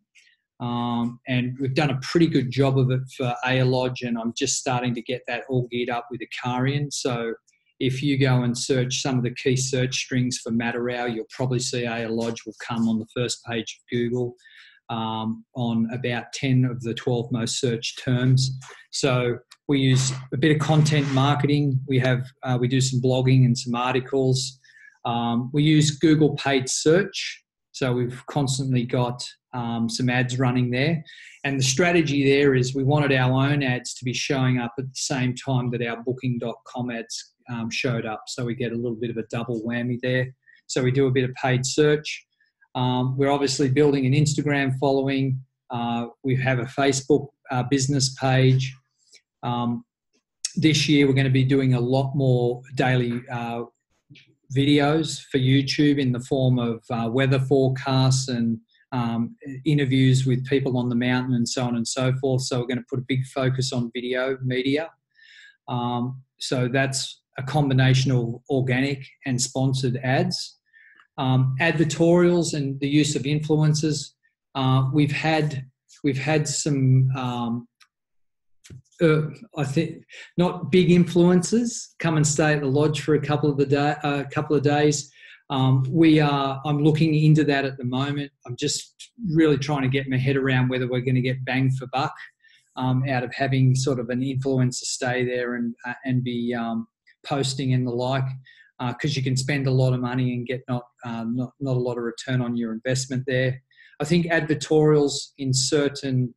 And we've done a pretty good job of it for Aya Lodge, and I'm just starting to get that all geared up with Akarian. So if you go and search some of the key search strings for Madarao, you'll probably see Aya Lodge will come on the first page of Google on about 10 of the 12 most searched terms. So we use a bit of content marketing. We do some blogging and some articles. We use Google paid search. So we've constantly got some ads running there. And the strategy there is we wanted our own ads to be showing up at the same time that our Booking.com ads showed up. So we get a little bit of a double whammy there. So we do a bit of paid search. We're obviously building an Instagram following. We have a Facebook business page. This year, we're going to be doing a lot more daily videos for YouTube in the form of weather forecasts and interviews with people on the mountain and so on and so forth. So we're going to put a big focus on video media. So that's a combination of organic and sponsored ads. Advertorials and the use of influencers. We've had some... I think not big influencers come and stay at the lodge for a couple of days. I'm looking into that at the moment. I'm just really trying to get my head around whether we're going to get bang for buck out of having sort of an influencer stay there and be posting and the like, because you can spend a lot of money and get not a lot of return on your investment there. I think advertorials in certain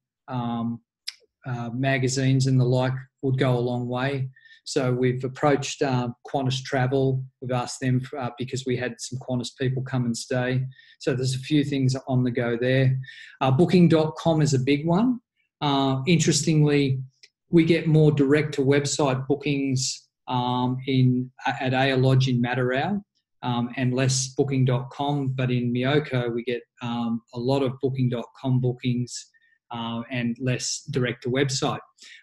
magazines and the like would go a long way. So we've approached Qantas Travel. We've asked them because we had some Qantas people come and stay. So there's a few things on the go there. Booking.com is a big one. Interestingly, we get more direct-to-website bookings at Aya Lodge in Madarao and less Booking.com. But in Myoko, we get a lot of Booking.com bookings and less direct to website.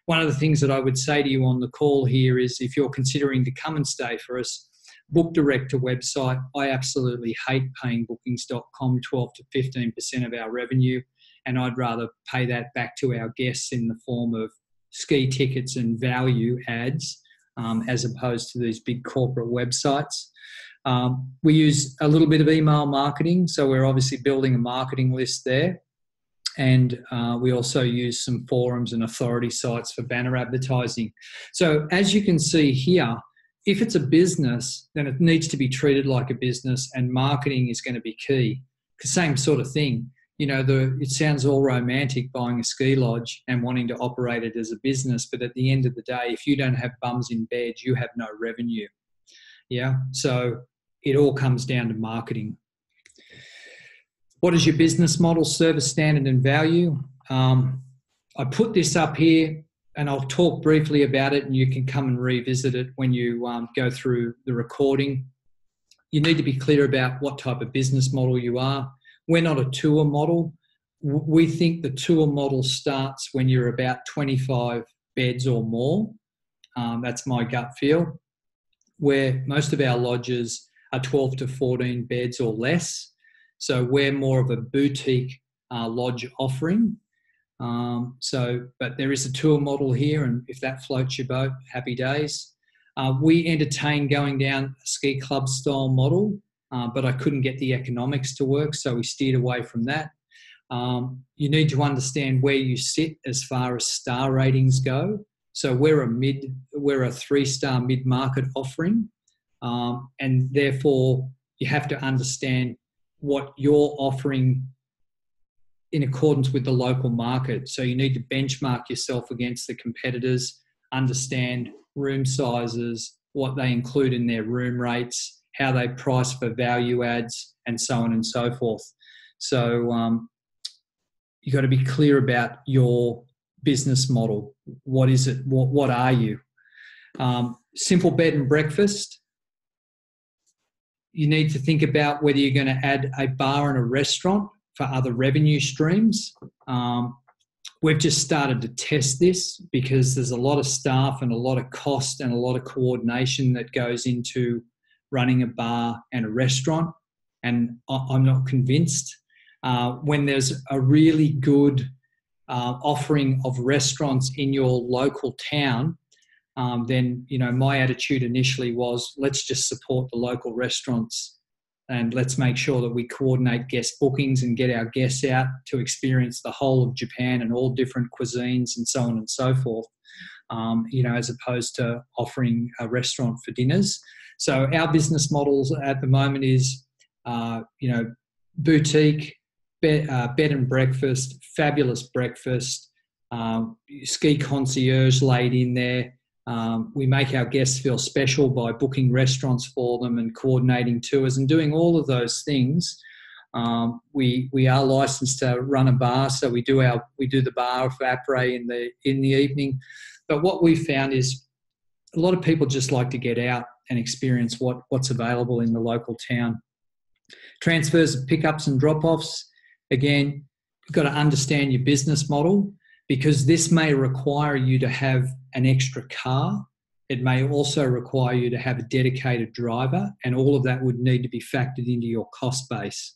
One of the things that I would say to you on the call here is if you're considering to come and stay for us, book direct to website. I absolutely hate paying bookings.com 12 to 15% of our revenue, and I'd rather pay that back to our guests in the form of ski tickets and value ads as opposed to these big corporate websites. We use a little bit of email marketing, so we're obviously building a marketing list there. And we also use some forums and authority sites for banner advertising. So as you can see here, if it's a business, then it needs to be treated like a business, and marketing is going to be key. The same sort of thing. You know, it sounds all romantic buying a ski lodge and wanting to operate it as a business, but at the end of the day, if you don't have bums in bed, you have no revenue. Yeah, so it all comes down to marketing. What is your business model, service standard and value? I put this up here and I'll talk briefly about it, and you can come and revisit it when you go through the recording. You need to be clear about what type of business model you are. We're not a tour model. we think the tour model starts when you're about 25 beds or more. That's my gut feel, where most of our lodges are 12 to 14 beds or less. So we're more of a boutique lodge offering. But there is a tour model here, and if that floats your boat, happy days. We entertain going down a ski club style model, but I couldn't get the economics to work, so we steered away from that. You need to understand where you sit as far as star ratings go. So we're a 3-star mid-market offering, and therefore you have to understand what you're offering in accordance with the local market. So you need to benchmark yourself against the competitors, understand room sizes, what they include in their room rates, how they price for value adds, and so on and so forth. So you've got to be clear about your business model. What is it? What are you? Simple bed and breakfast. You need to think about whether you're going to add a bar and a restaurant for other revenue streams. We've just started to test this because there's a lot of staff and a lot of cost and a lot of coordination that goes into running a bar and a restaurant, and I'm not convinced. When there's a really good offering of restaurants in your local town, then, you know, my attitude initially was, let's just support the local restaurants and let's make sure that we coordinate guest bookings and get our guests out to experience the whole of Japan and all different cuisines and so on and so forth, you know, as opposed to offering a restaurant for dinners. So our business models at the moment is, you know, boutique, bed and breakfast, fabulous breakfast, ski concierge laid in there. We make our guests feel special by booking restaurants for them and coordinating tours and doing all of those things. We are licensed to run a bar, so we do the bar for apres in the evening. But what we found is a lot of people just like to get out and experience what's available in the local town. Transfers, pickups and drop-offs. Again, you've got to understand your business model, because this may require you to have an extra car. It may also require you to have a dedicated driver, and all of that would need to be factored into your cost base.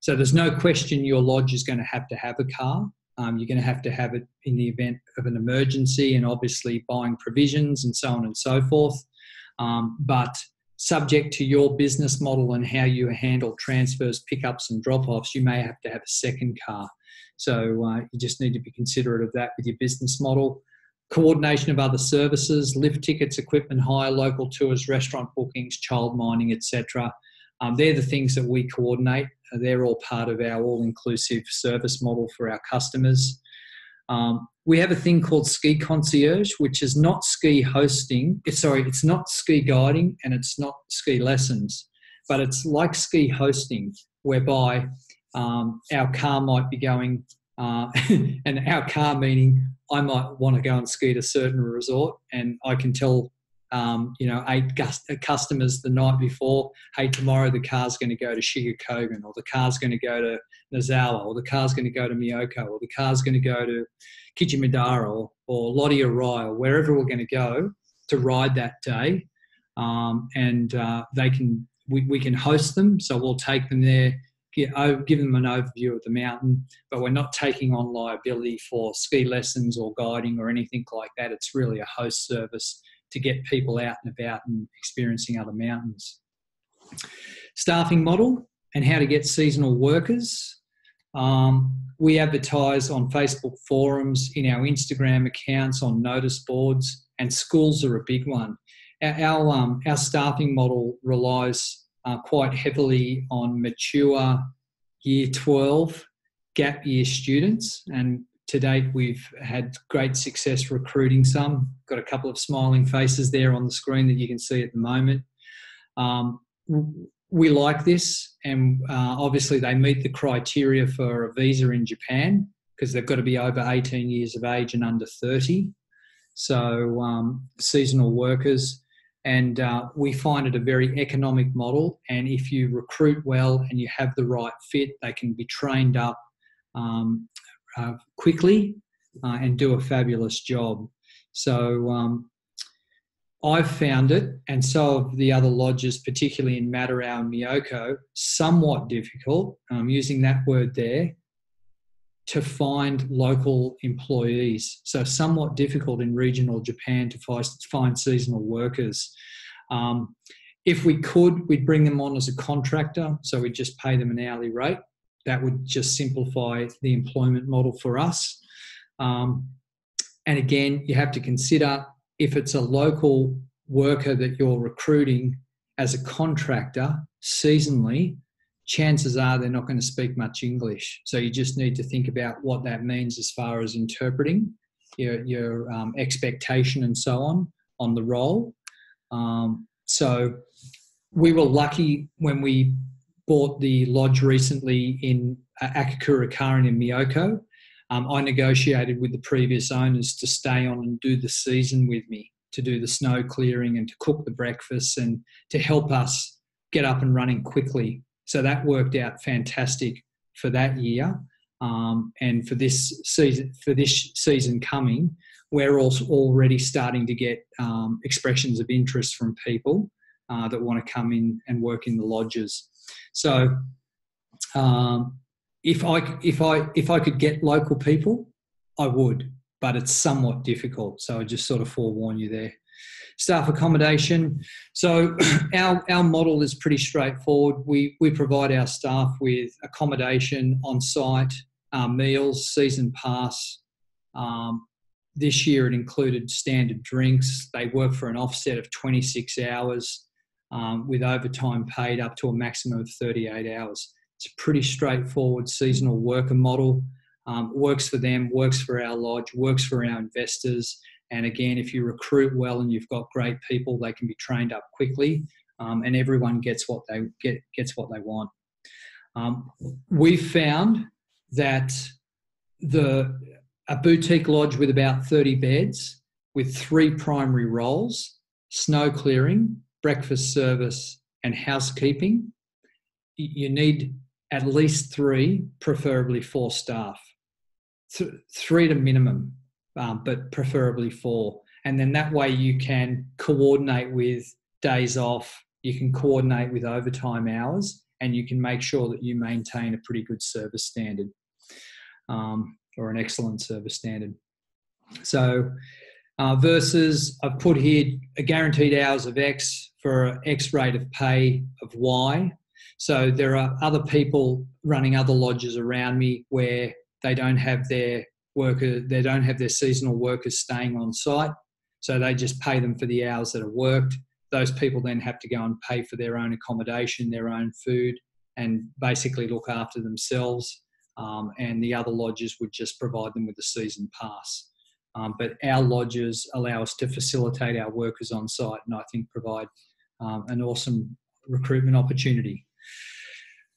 So there's no question your lodge is going to have a car. You're going to have it in the event of an emergency, and obviously buying provisions and so on and so forth. But subject to your business model and how you handle transfers, pickups and drop-offs, you may have to have a second car. So you just need to be considerate of that with your business model. Coordination of other services, lift tickets, equipment hire, local tours, restaurant bookings, child mining, etc. They're the things that we coordinate. They're all part of our all-inclusive service model for our customers. We have a thing called ski concierge, which is not ski hosting. It's not ski guiding and it's not ski lessons, but it's like ski hosting, whereby our car might be going, and our car meaning I might want to go and ski at a certain resort, and I can tell, you know, 8 customers the night before, hey, tomorrow the car's going to go to Shiga Kogen, or the car's going to go to Nozawa, or the car's going to go to Myoko, or the car's going to go to Madarao or Lodi-Arai, or wherever we're going to go to ride that day. We can host them, so we'll take them there, give them an overview of the mountain, but we're not taking on liability for ski lessons or guiding or anything like that. It's really a host service to get people out and about and experiencing other mountains. Staffing model and how to get seasonal workers. We advertise on Facebook forums, in our Instagram accounts, on notice boards, and schools are a big one. Our staffing model relies quite heavily on mature year 12 gap year students, and to date we've had great success recruiting some. Got a couple of smiling faces there on the screen that you can see at the moment. We like this, and obviously they meet the criteria for a visa in Japan, because they've got to be over 18 years of age and under 30. So seasonal workers, and we find it a very economic model, and if you recruit well and you have the right fit, they can be trained up quickly and do a fabulous job. So I've found it, and so have the other lodges, particularly in Madarao and Myoko, somewhat difficult, using that word there, to find local employees. So somewhat difficult in regional Japan to find seasonal workers. If we could, we'd bring them on as a contractor, so we'd just pay them an hourly rate. That would just simplify the employment model for us. And again, you have to consider, if it's a local worker that you're recruiting as a contractor seasonally, chances are they're not going to speak much English. So you just need to think about what that means as far as interpreting your expectation and so on the role. So we were lucky when we bought the lodge recently in Akakura Karian in Myoko. I negotiated with the previous owners to stay on and do the season with me, to do the snow clearing and to cook the breakfasts and to help us get up and running quickly. So that worked out fantastic for that year. And for this season coming, we're also already starting to get expressions of interest from people that want to come in and work in the lodges. So if I could get local people, I would, but it's somewhat difficult. So I just sort of forewarn you there. Staff accommodation. So our model is pretty straightforward. We provide our staff with accommodation on site, meals, season pass. This year it included standard drinks. They work for an offset of 26 hours with overtime paid up to a maximum of 38 hours. It's a pretty straightforward seasonal worker model. Works for them, works for our lodge, works for our investors. And again, if you recruit well and you've got great people, they can be trained up quickly, and everyone gets what they gets what they want. We've found that a boutique lodge with about 30 beds, with 3 primary roles: snow clearing, breakfast service, and housekeeping. You need at least 3, preferably 4 staff, 3 to minimum. But preferably 4. And then that way you can coordinate with days off, you can coordinate with overtime hours, and you can make sure that you maintain a pretty good service standard or an excellent service standard. So versus, I've put here a guaranteed hours of X for X rate of pay of Y. So there are other people running other lodges around me where they don't have their seasonal workers staying on site, so they just pay them for the hours that are worked. Those people then have to go and pay for their own accommodation, their own food, and basically look after themselves, and the other lodges would just provide them with a season pass. But our lodges allow us to facilitate our workers on site, and I think provide an awesome recruitment opportunity.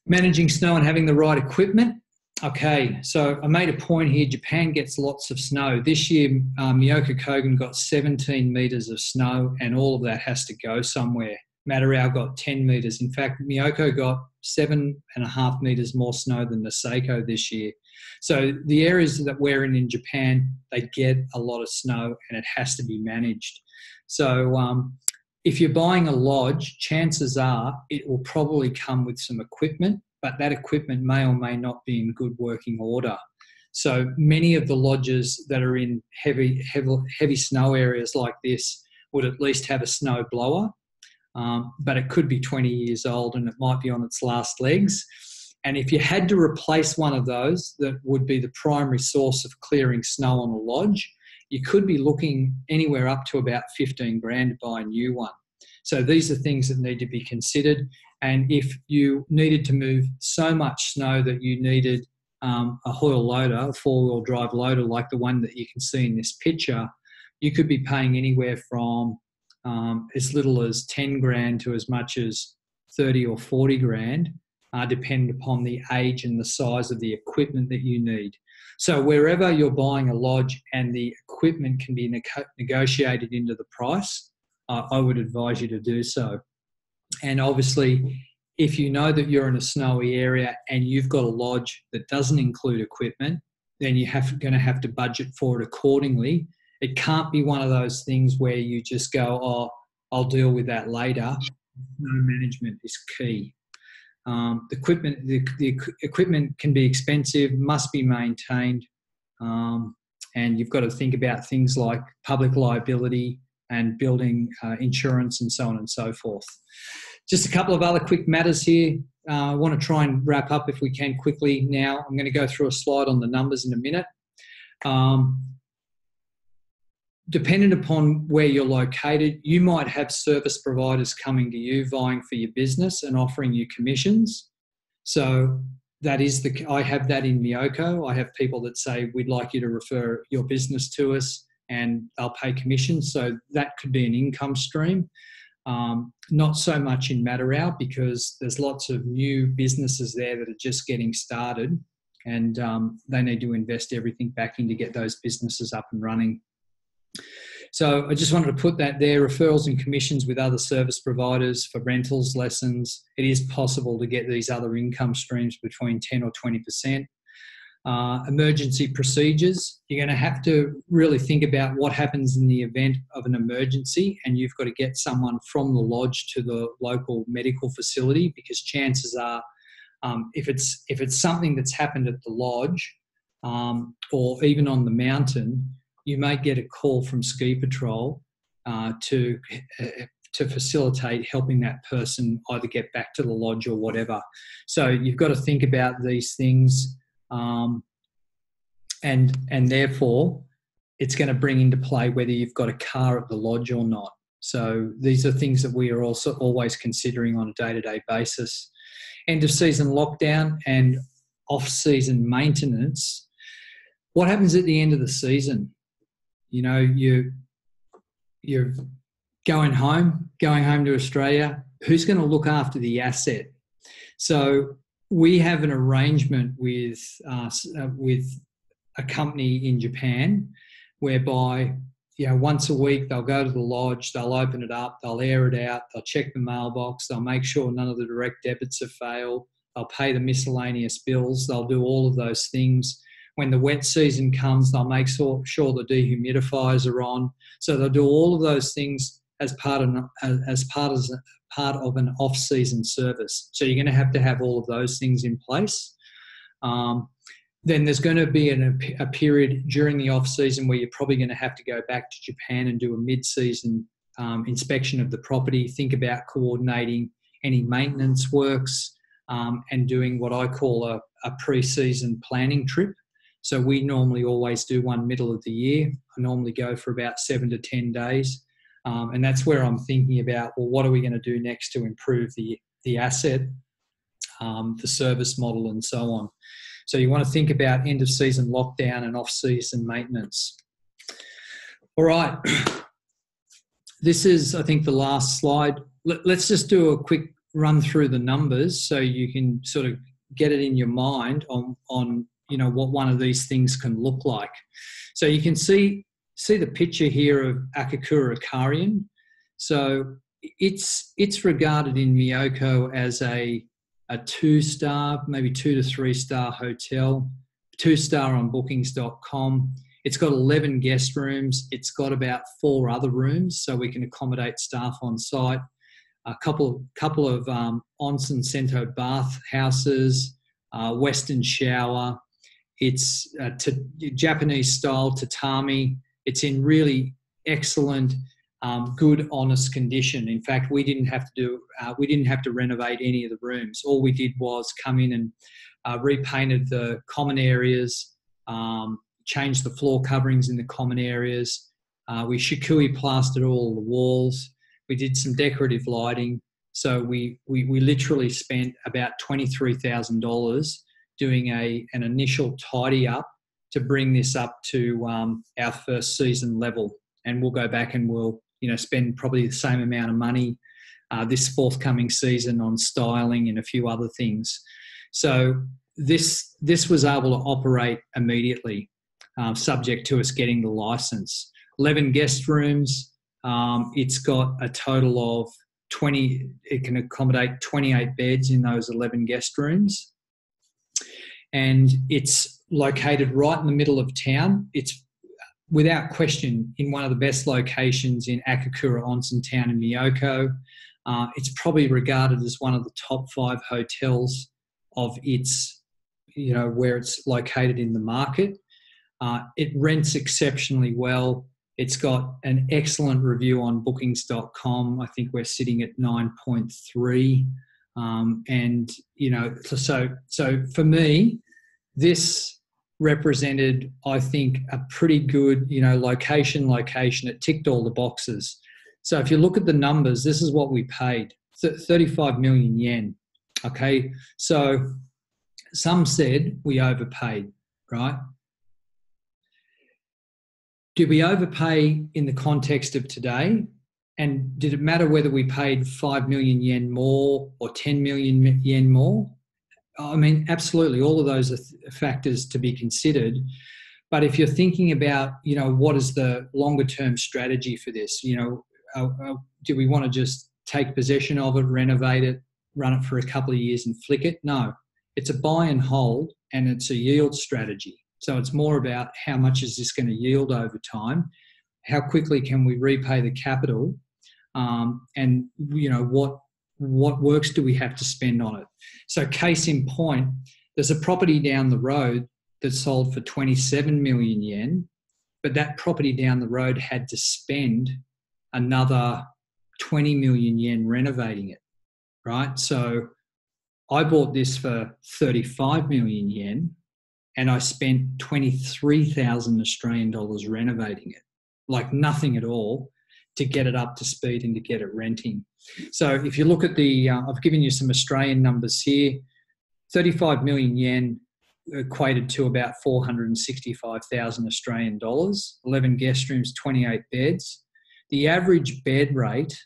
Managing snow and having the right equipment. Okay, so I made a point here, Japan gets lots of snow. This year, Myoko Kogen got 17 metres of snow, and all of that has to go somewhere. Madarao got 10 metres. In fact, Myoko got 7.5 metres more snow than Niseko this year. So the areas that we're in Japan, they get a lot of snow and it has to be managed. So if you're buying a lodge, chances are it will probably come with some equipment, but that equipment may or may not be in good working order. So many of the lodges that are in heavy snow areas like this would at least have a snow blower, but it could be 20 years old and it might be on its last legs. And if you had to replace one of those that would be the primary source of clearing snow on a lodge, you could be looking anywhere up to about 15 grand to buy a new one. So these are things that need to be considered. And if you needed to move so much snow that you needed a Hoyle loader, a 4-wheel drive loader like the one that you can see in this picture, you could be paying anywhere from as little as 10 grand to as much as 30 or 40 grand, depending upon the age and the size of the equipment that you need. So wherever you're buying a lodge and the equipment can be negotiated into the price, I would advise you to do so. And obviously, if you know that you're in a snowy area and you've got a lodge that doesn't include equipment, then you're going to have to budget for it accordingly. It can't be one of those things where you just go, oh, I'll deal with that later. Snow management is key. The equipment can be expensive, must be maintained, and you've got to think about things like public liability and building insurance and so on and so forth. Just a couple of other quick matters here. I want to try and wrap up if we can quickly now. I'm going to go through a slide on the numbers in a minute. Dependent upon where you're located, you might have service providers coming to you vying for your business and offering you commissions. So that is I have that in Myoko. I have people that say, we'd like you to refer your business to us and I'll pay commissions. So that could be an income stream. Not so much in Madarao because there's lots of new businesses there that are just getting started, and they need to invest everything back in to get those businesses up and running. So I just wanted to put that there, referrals and commissions with other service providers for rentals, lessons. It is possible to get these other income streams between 10 or 20%. Emergency procedures, you're going to have to really think about what happens in the event of an emergency, and you've got to get someone from the lodge to the local medical facility, because chances are if it's something that's happened at the lodge or even on the mountain, you may get a call from ski patrol to facilitate helping that person either get back to the lodge or whatever. So you've got to think about these things. And therefore it's going to bring into play whether you've got a car at the lodge or not. So these are things that we are also always considering on a day-to-day basis. End of season lockdown and off-season maintenance. What happens at the end of the season? You know, you're going home to Australia. Who's going to look after the asset? So we have an arrangement with a company in Japan whereby, you know, once a week they'll go to the lodge, they'll open it up, they'll air it out, they'll check the mailbox, they'll make sure none of the direct debits have failed, they'll pay the miscellaneous bills, they'll do all of those things. When the wet season comes, they'll make sure the dehumidifiers are on. So they'll do all of those things as part of an off-season service. So you're going to have all of those things in place. Then there's going to be a period during the off-season where you're probably going to have to go back to Japan and do a mid-season inspection of the property, think about coordinating any maintenance works and doing what I call a pre-season planning trip. So we normally always do one middle of the year. I normally go for about 7 to 10 days. And that's where I'm thinking about, well, what are we going to do next to improve the asset, the service model and so on. So you want to think about end of season lockdown and off season maintenance. All right. This is, I think, the last slide. Let's just do a quick run through the numbers so you can sort of get it in your mind on you know, what one of these things can look like. So you can see the picture here of Akakura Karian. So it's regarded in Myoko as a 2-star, maybe 2 to 3-star hotel, 2-star on Bookings.com. It's got 11 guest rooms. It's got about 4 other rooms, so we can accommodate staff on site. A couple of onsen sento bath houses, Western shower. It's Japanese-style tatami. It's in really excellent, good, honest condition. In fact, we didn't have to renovate any of the rooms. All we did was come in and repainted the common areas, changed the floor coverings in the common areas. We shikui plastered all the walls. We did some decorative lighting. So we literally spent about $23,000 doing an initial tidy up to bring this up to our first season level. And we'll go back and we'll, you know, spend probably the same amount of money this forthcoming season on styling and a few other things. So this was able to operate immediately, subject to us getting the license. 11 guest rooms. It's got a total of it can accommodate 28 beds in those 11 guest rooms. And it's located right in the middle of town. It's without question in one of the best locations in Akakura Onsen town in Myoko. It's probably regarded as one of the top 5 hotels of its, you know, where it's located in the market. It rents exceptionally well. It's got an excellent review on Bookings.com. I think we're sitting at 9.3. And, you know, so for me, this represented, I think, a pretty good, you know, location. It ticked all the boxes. So if you look at the numbers, this is what we paid, 35 million yen. Okay, so some said we overpaid, right? Did we overpay in the context of today? And did it matter whether we paid 5 million yen more or 10 million yen more? I mean, absolutely, all of those are factors to be considered. But if you're thinking about, you know, what is the longer-term strategy for this? You know, do we want to just take possession of it, renovate it, run it for a couple of years and flick it? No, it's a buy and hold, and it's a yield strategy. So it's more about how much is this going to yield over time, how quickly can we repay the capital, and, you know, what works do we have to spend on it. So case in point, there's a property down the road that sold for 27 million yen, but that property down the road had to spend another 20 million yen renovating it, right? So I bought this for 35 million yen. And I spent 23,000 Australian dollars renovating it, like nothing at all, to get it up to speed and to get it renting. So if you look at the, I've given you some Australian numbers here, 35 million yen equated to about 465,000 Australian dollars, 11 guest rooms, 28 beds. The average bed rate,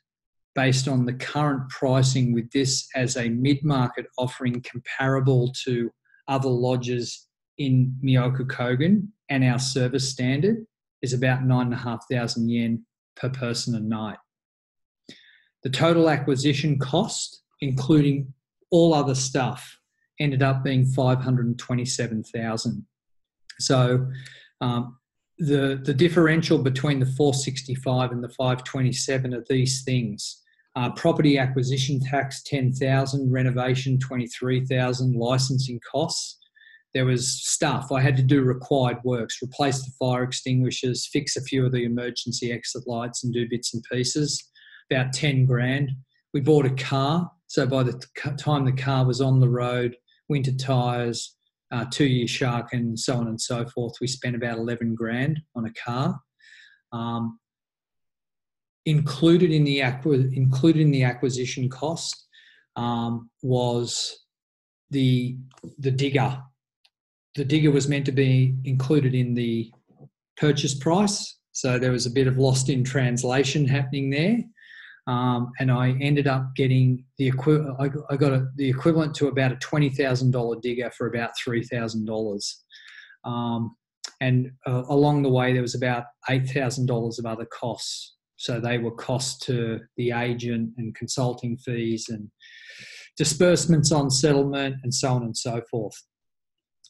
based on the current pricing with this as a mid-market offering comparable to other lodges in Myoko Kogen and our service standard, is about 9,500 yen per person a night. The total acquisition cost, including all other stuff, ended up being 527,000. So the differential between the 465 and the 527 are these things. Property acquisition tax, 10,000, renovation, 23,000, licensing costs. There was stuff. I had to do required works, replace the fire extinguishers, fix a few of the emergency exit lights and do bits and pieces, about 10 grand. We bought a car. So by the time the car was on the road, winter tyres, 2-year shark and so on and so forth, we spent about 11 grand on a car. Included in the acquisition cost was the digger. The digger was meant to be included in the purchase price, so there was a bit of lost in translation happening there, and I ended up getting the equivalent to about a $20,000 digger for about $3,000, and along the way there was about $8,000 of other costs. So they were costs to the agent and consulting fees and disbursements on settlement and so on and so forth.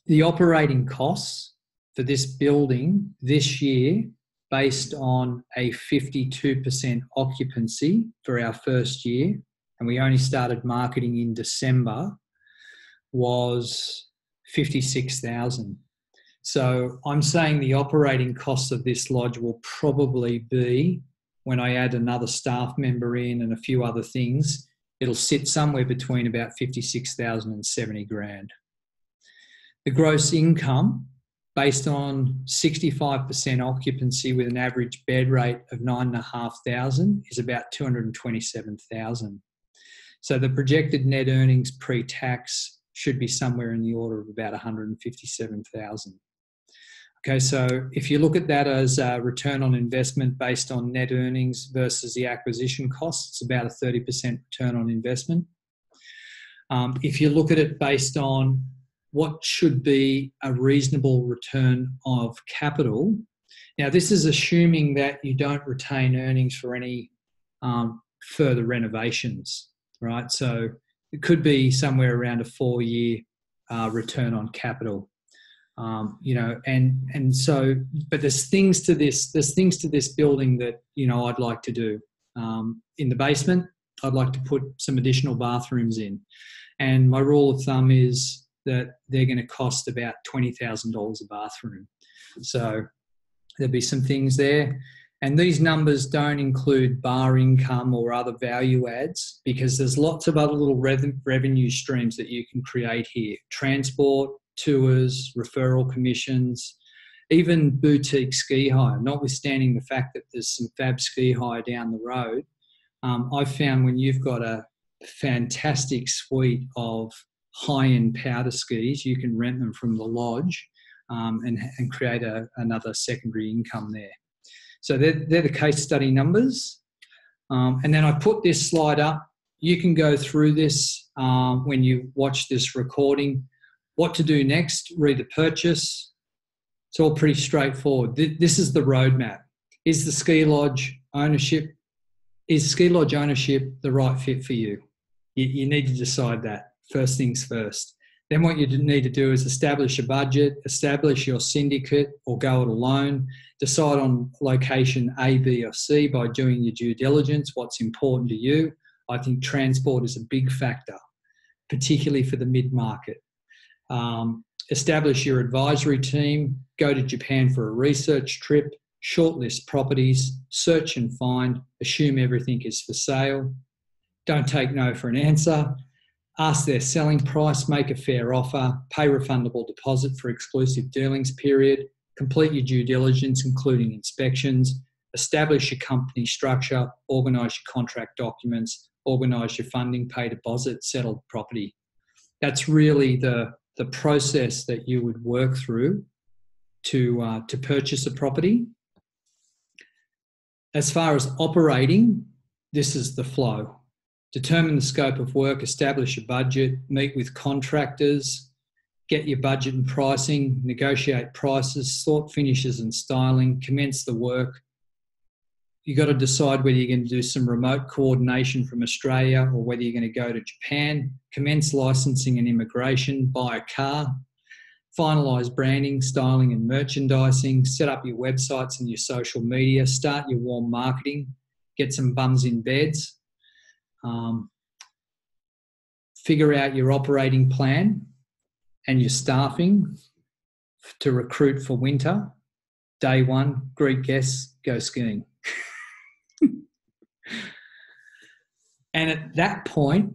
The operating costs for this building this year, based on a 52% occupancy for our first year, and we only started marketing in December, was 56,000. So I'm saying the operating costs of this lodge will probably be, when I add another staff member in and a few other things, it'll sit somewhere between about 56,000 and 70 grand. The gross income, based on 65% occupancy with an average bed rate of 9,500, is about 227,000. So the projected net earnings pre-tax should be somewhere in the order of about 157,000. Okay, so if you look at that as a return on investment based on net earnings versus the acquisition costs, it's about a 30% return on investment. If you look at it based on what should be a reasonable return of capital. Now, this is assuming that you don't retain earnings for any further renovations, right? So it could be somewhere around a 4-year return on capital, you know, and so, but there's things to this building that, you know, I'd like to do. In the basement, I'd like to put some additional bathrooms in. And my rule of thumb is that they're going to cost about $20,000 a bathroom. So there'll be some things there. And these numbers don't include bar income or other value adds, because there's lots of other little revenue streams that you can create here. Transport, tours, referral commissions, even boutique ski hire, notwithstanding the fact that there's some fab ski hire down the road. I've found when you've got a fantastic suite of high-end powder skis, you can rent them from the lodge and create another secondary income there. So they're the case study numbers. And then I put this slide up. You can go through this when you watch this recording. What to do next, read the purchase. It's all pretty straightforward. This is the roadmap. Is ski lodge ownership the right fit for you? You need to decide that. First things first. Then what you need to do is establish a budget, establish your syndicate or go it alone, decide on location A, B or C by doing your due diligence, what's important to you. I think transport is a big factor, particularly for the mid-market. Establish your advisory team, go to Japan for a research trip, shortlist properties, search and find, assume everything is for sale. Don't take no for an answer. Ask their selling price, make a fair offer, pay refundable deposit for exclusive dealings period, complete your due diligence, including inspections, establish your company structure, organise your contract documents, organise your funding, pay deposit, settle property. That's really the process that you would work through to purchase a property. As far as operating, this is the flow. Determine the scope of work, establish a budget, meet with contractors, get your budget and pricing, negotiate prices, sort finishes and styling, commence the work. You've got to decide whether you're going to do some remote coordination from Australia or whether you're going to go to Japan, commence licensing and immigration, buy a car, finalise branding, styling and merchandising, set up your websites and your social media, start your warm marketing, get some bums in beds. Figure out your operating plan and your staffing to recruit for winter. Day one, greet guests, go skiing. And at that point,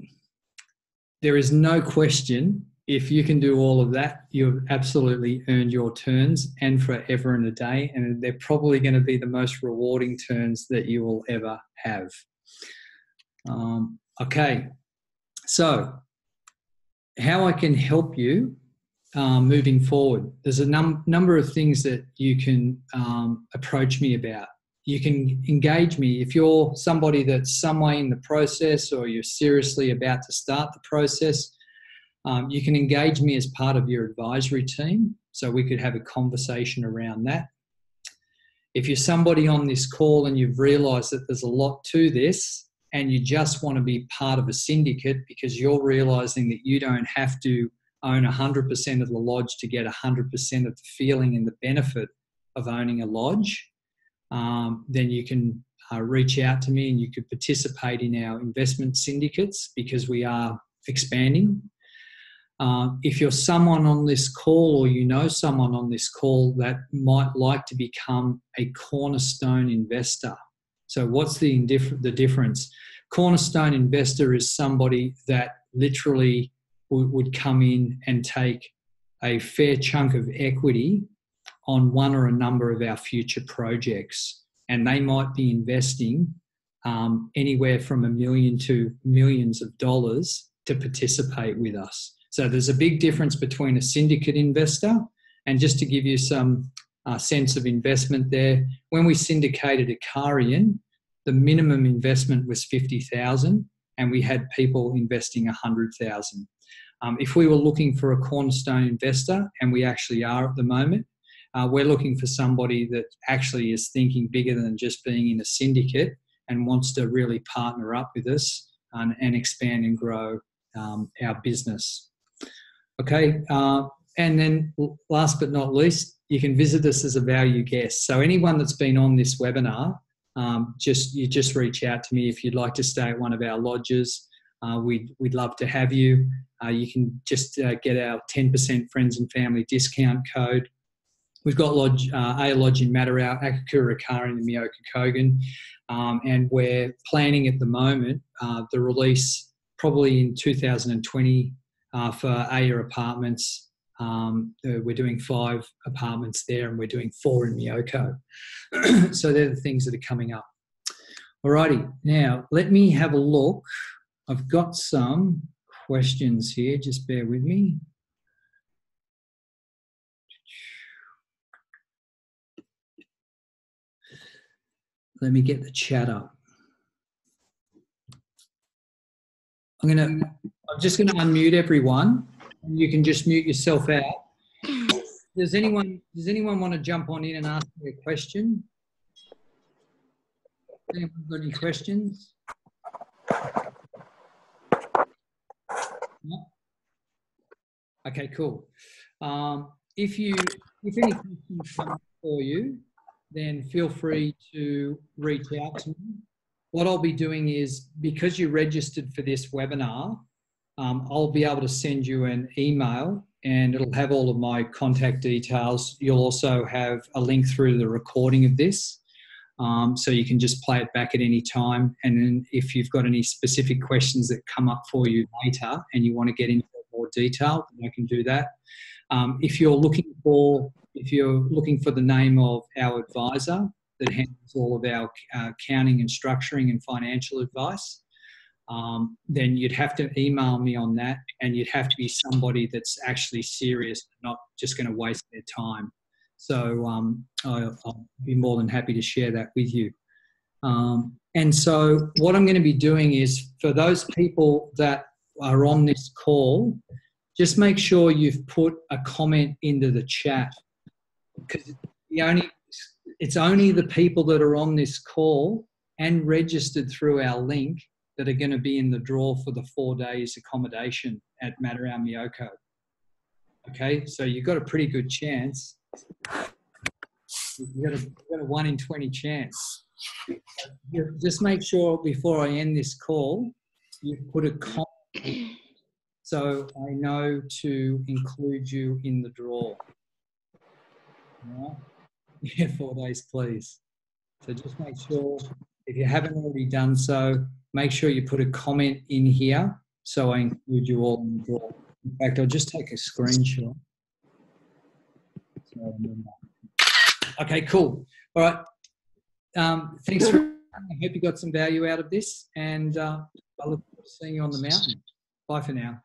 there is no question, if you can do all of that, you've absolutely earned your turns, and forever and a day, and they're probably going to be the most rewarding turns that you will ever have. Okay, so how I can help you moving forward. There's a number of things that you can approach me about. You can engage me if you're somebody that's some way in the process or you're seriously about to start the process. You can engage me as part of your advisory team, so we could have a conversation around that. If you're somebody on this call and you've realised that there's a lot to this, and you just want to be part of a syndicate because you're realising that you don't have to own 100% of the lodge to get 100% of the feeling and the benefit of owning a lodge, then you can reach out to me and you could participate in our investment syndicates because we are expanding. If you're someone on this call or you know someone on this call that might like to become a cornerstone investor, so what's the difference? Cornerstone investor is somebody that literally would come in and take a fair chunk of equity on one or a number of our future projects. And they might be investing anywhere from $1 million to millions of dollars to participate with us. So there's a big difference between a syndicate investor, and just to give you some sense of investment there, when we syndicated Akarian, the minimum investment was $50,000 and we had people investing $100,000. If we were looking for a cornerstone investor, and we actually are at the moment, we're looking for somebody that actually is thinking bigger than just being in a syndicate and wants to really partner up with us and expand and grow our business. Okay, and then last but not least, you can visit us as a value guest. So anyone that's been on this webinar, just reach out to me if you'd like to stay at one of our lodges. We'd love to have you. You can just get our 10% friends and family discount code. We've got lodge, Aya Lodge in Madarao, Akakura Karian and Myoko Kogen, and we're planning at the moment the release probably in 2020 for Aya Apartments. We're doing 5 apartments there and we're doing 4 in Myoko. So they're the things that are coming up. Alrighty, now let me have a look. I've got some questions here, just bear with me. Let me get the chat up. I'm just gonna unmute everyone. You can just mute yourself out. Does anyone want to jump on in and ask me a question? Anyone got any questions? No? Okay, cool. If any questions come for you, then feel free to reach out to me. What I'll be doing is, because you registered for this webinar, I'll be able to send you an email and it'll have all of my contact details. You'll also have a link through the recording of this, so you can just play it back at any time. And then if you've got any specific questions that come up for you later and you want to get into more detail, then I can do that. If you're looking for the name of our advisor that handles all of our accounting and structuring and financial advice, then you'd have to email me on that, and you'd have to be somebody that's actually serious, not just going to waste their time. So I'll be more than happy to share that with you. And so what I'm going to be doing is, for those people that are on this call, just make sure you've put a comment into the chat, because it's only the people that are on this call and registered through our link that are going to be in the draw for the 4 days accommodation at Madarao Myoko. Okay, so you've got a pretty good chance. You've got a 1 in 20 chance. Just make sure before I end this call, you put a comment so I know to include you in the draw. All right? Yeah, 4 days, please. So just make sure, if you haven't already done so, make sure you put a comment in here so I include you all in the draw. In fact, I'll just take a screenshot. Okay, cool. All right. Thanks for, I hope you got some value out of this, and I look forward to seeing you on the mountain. Bye for now.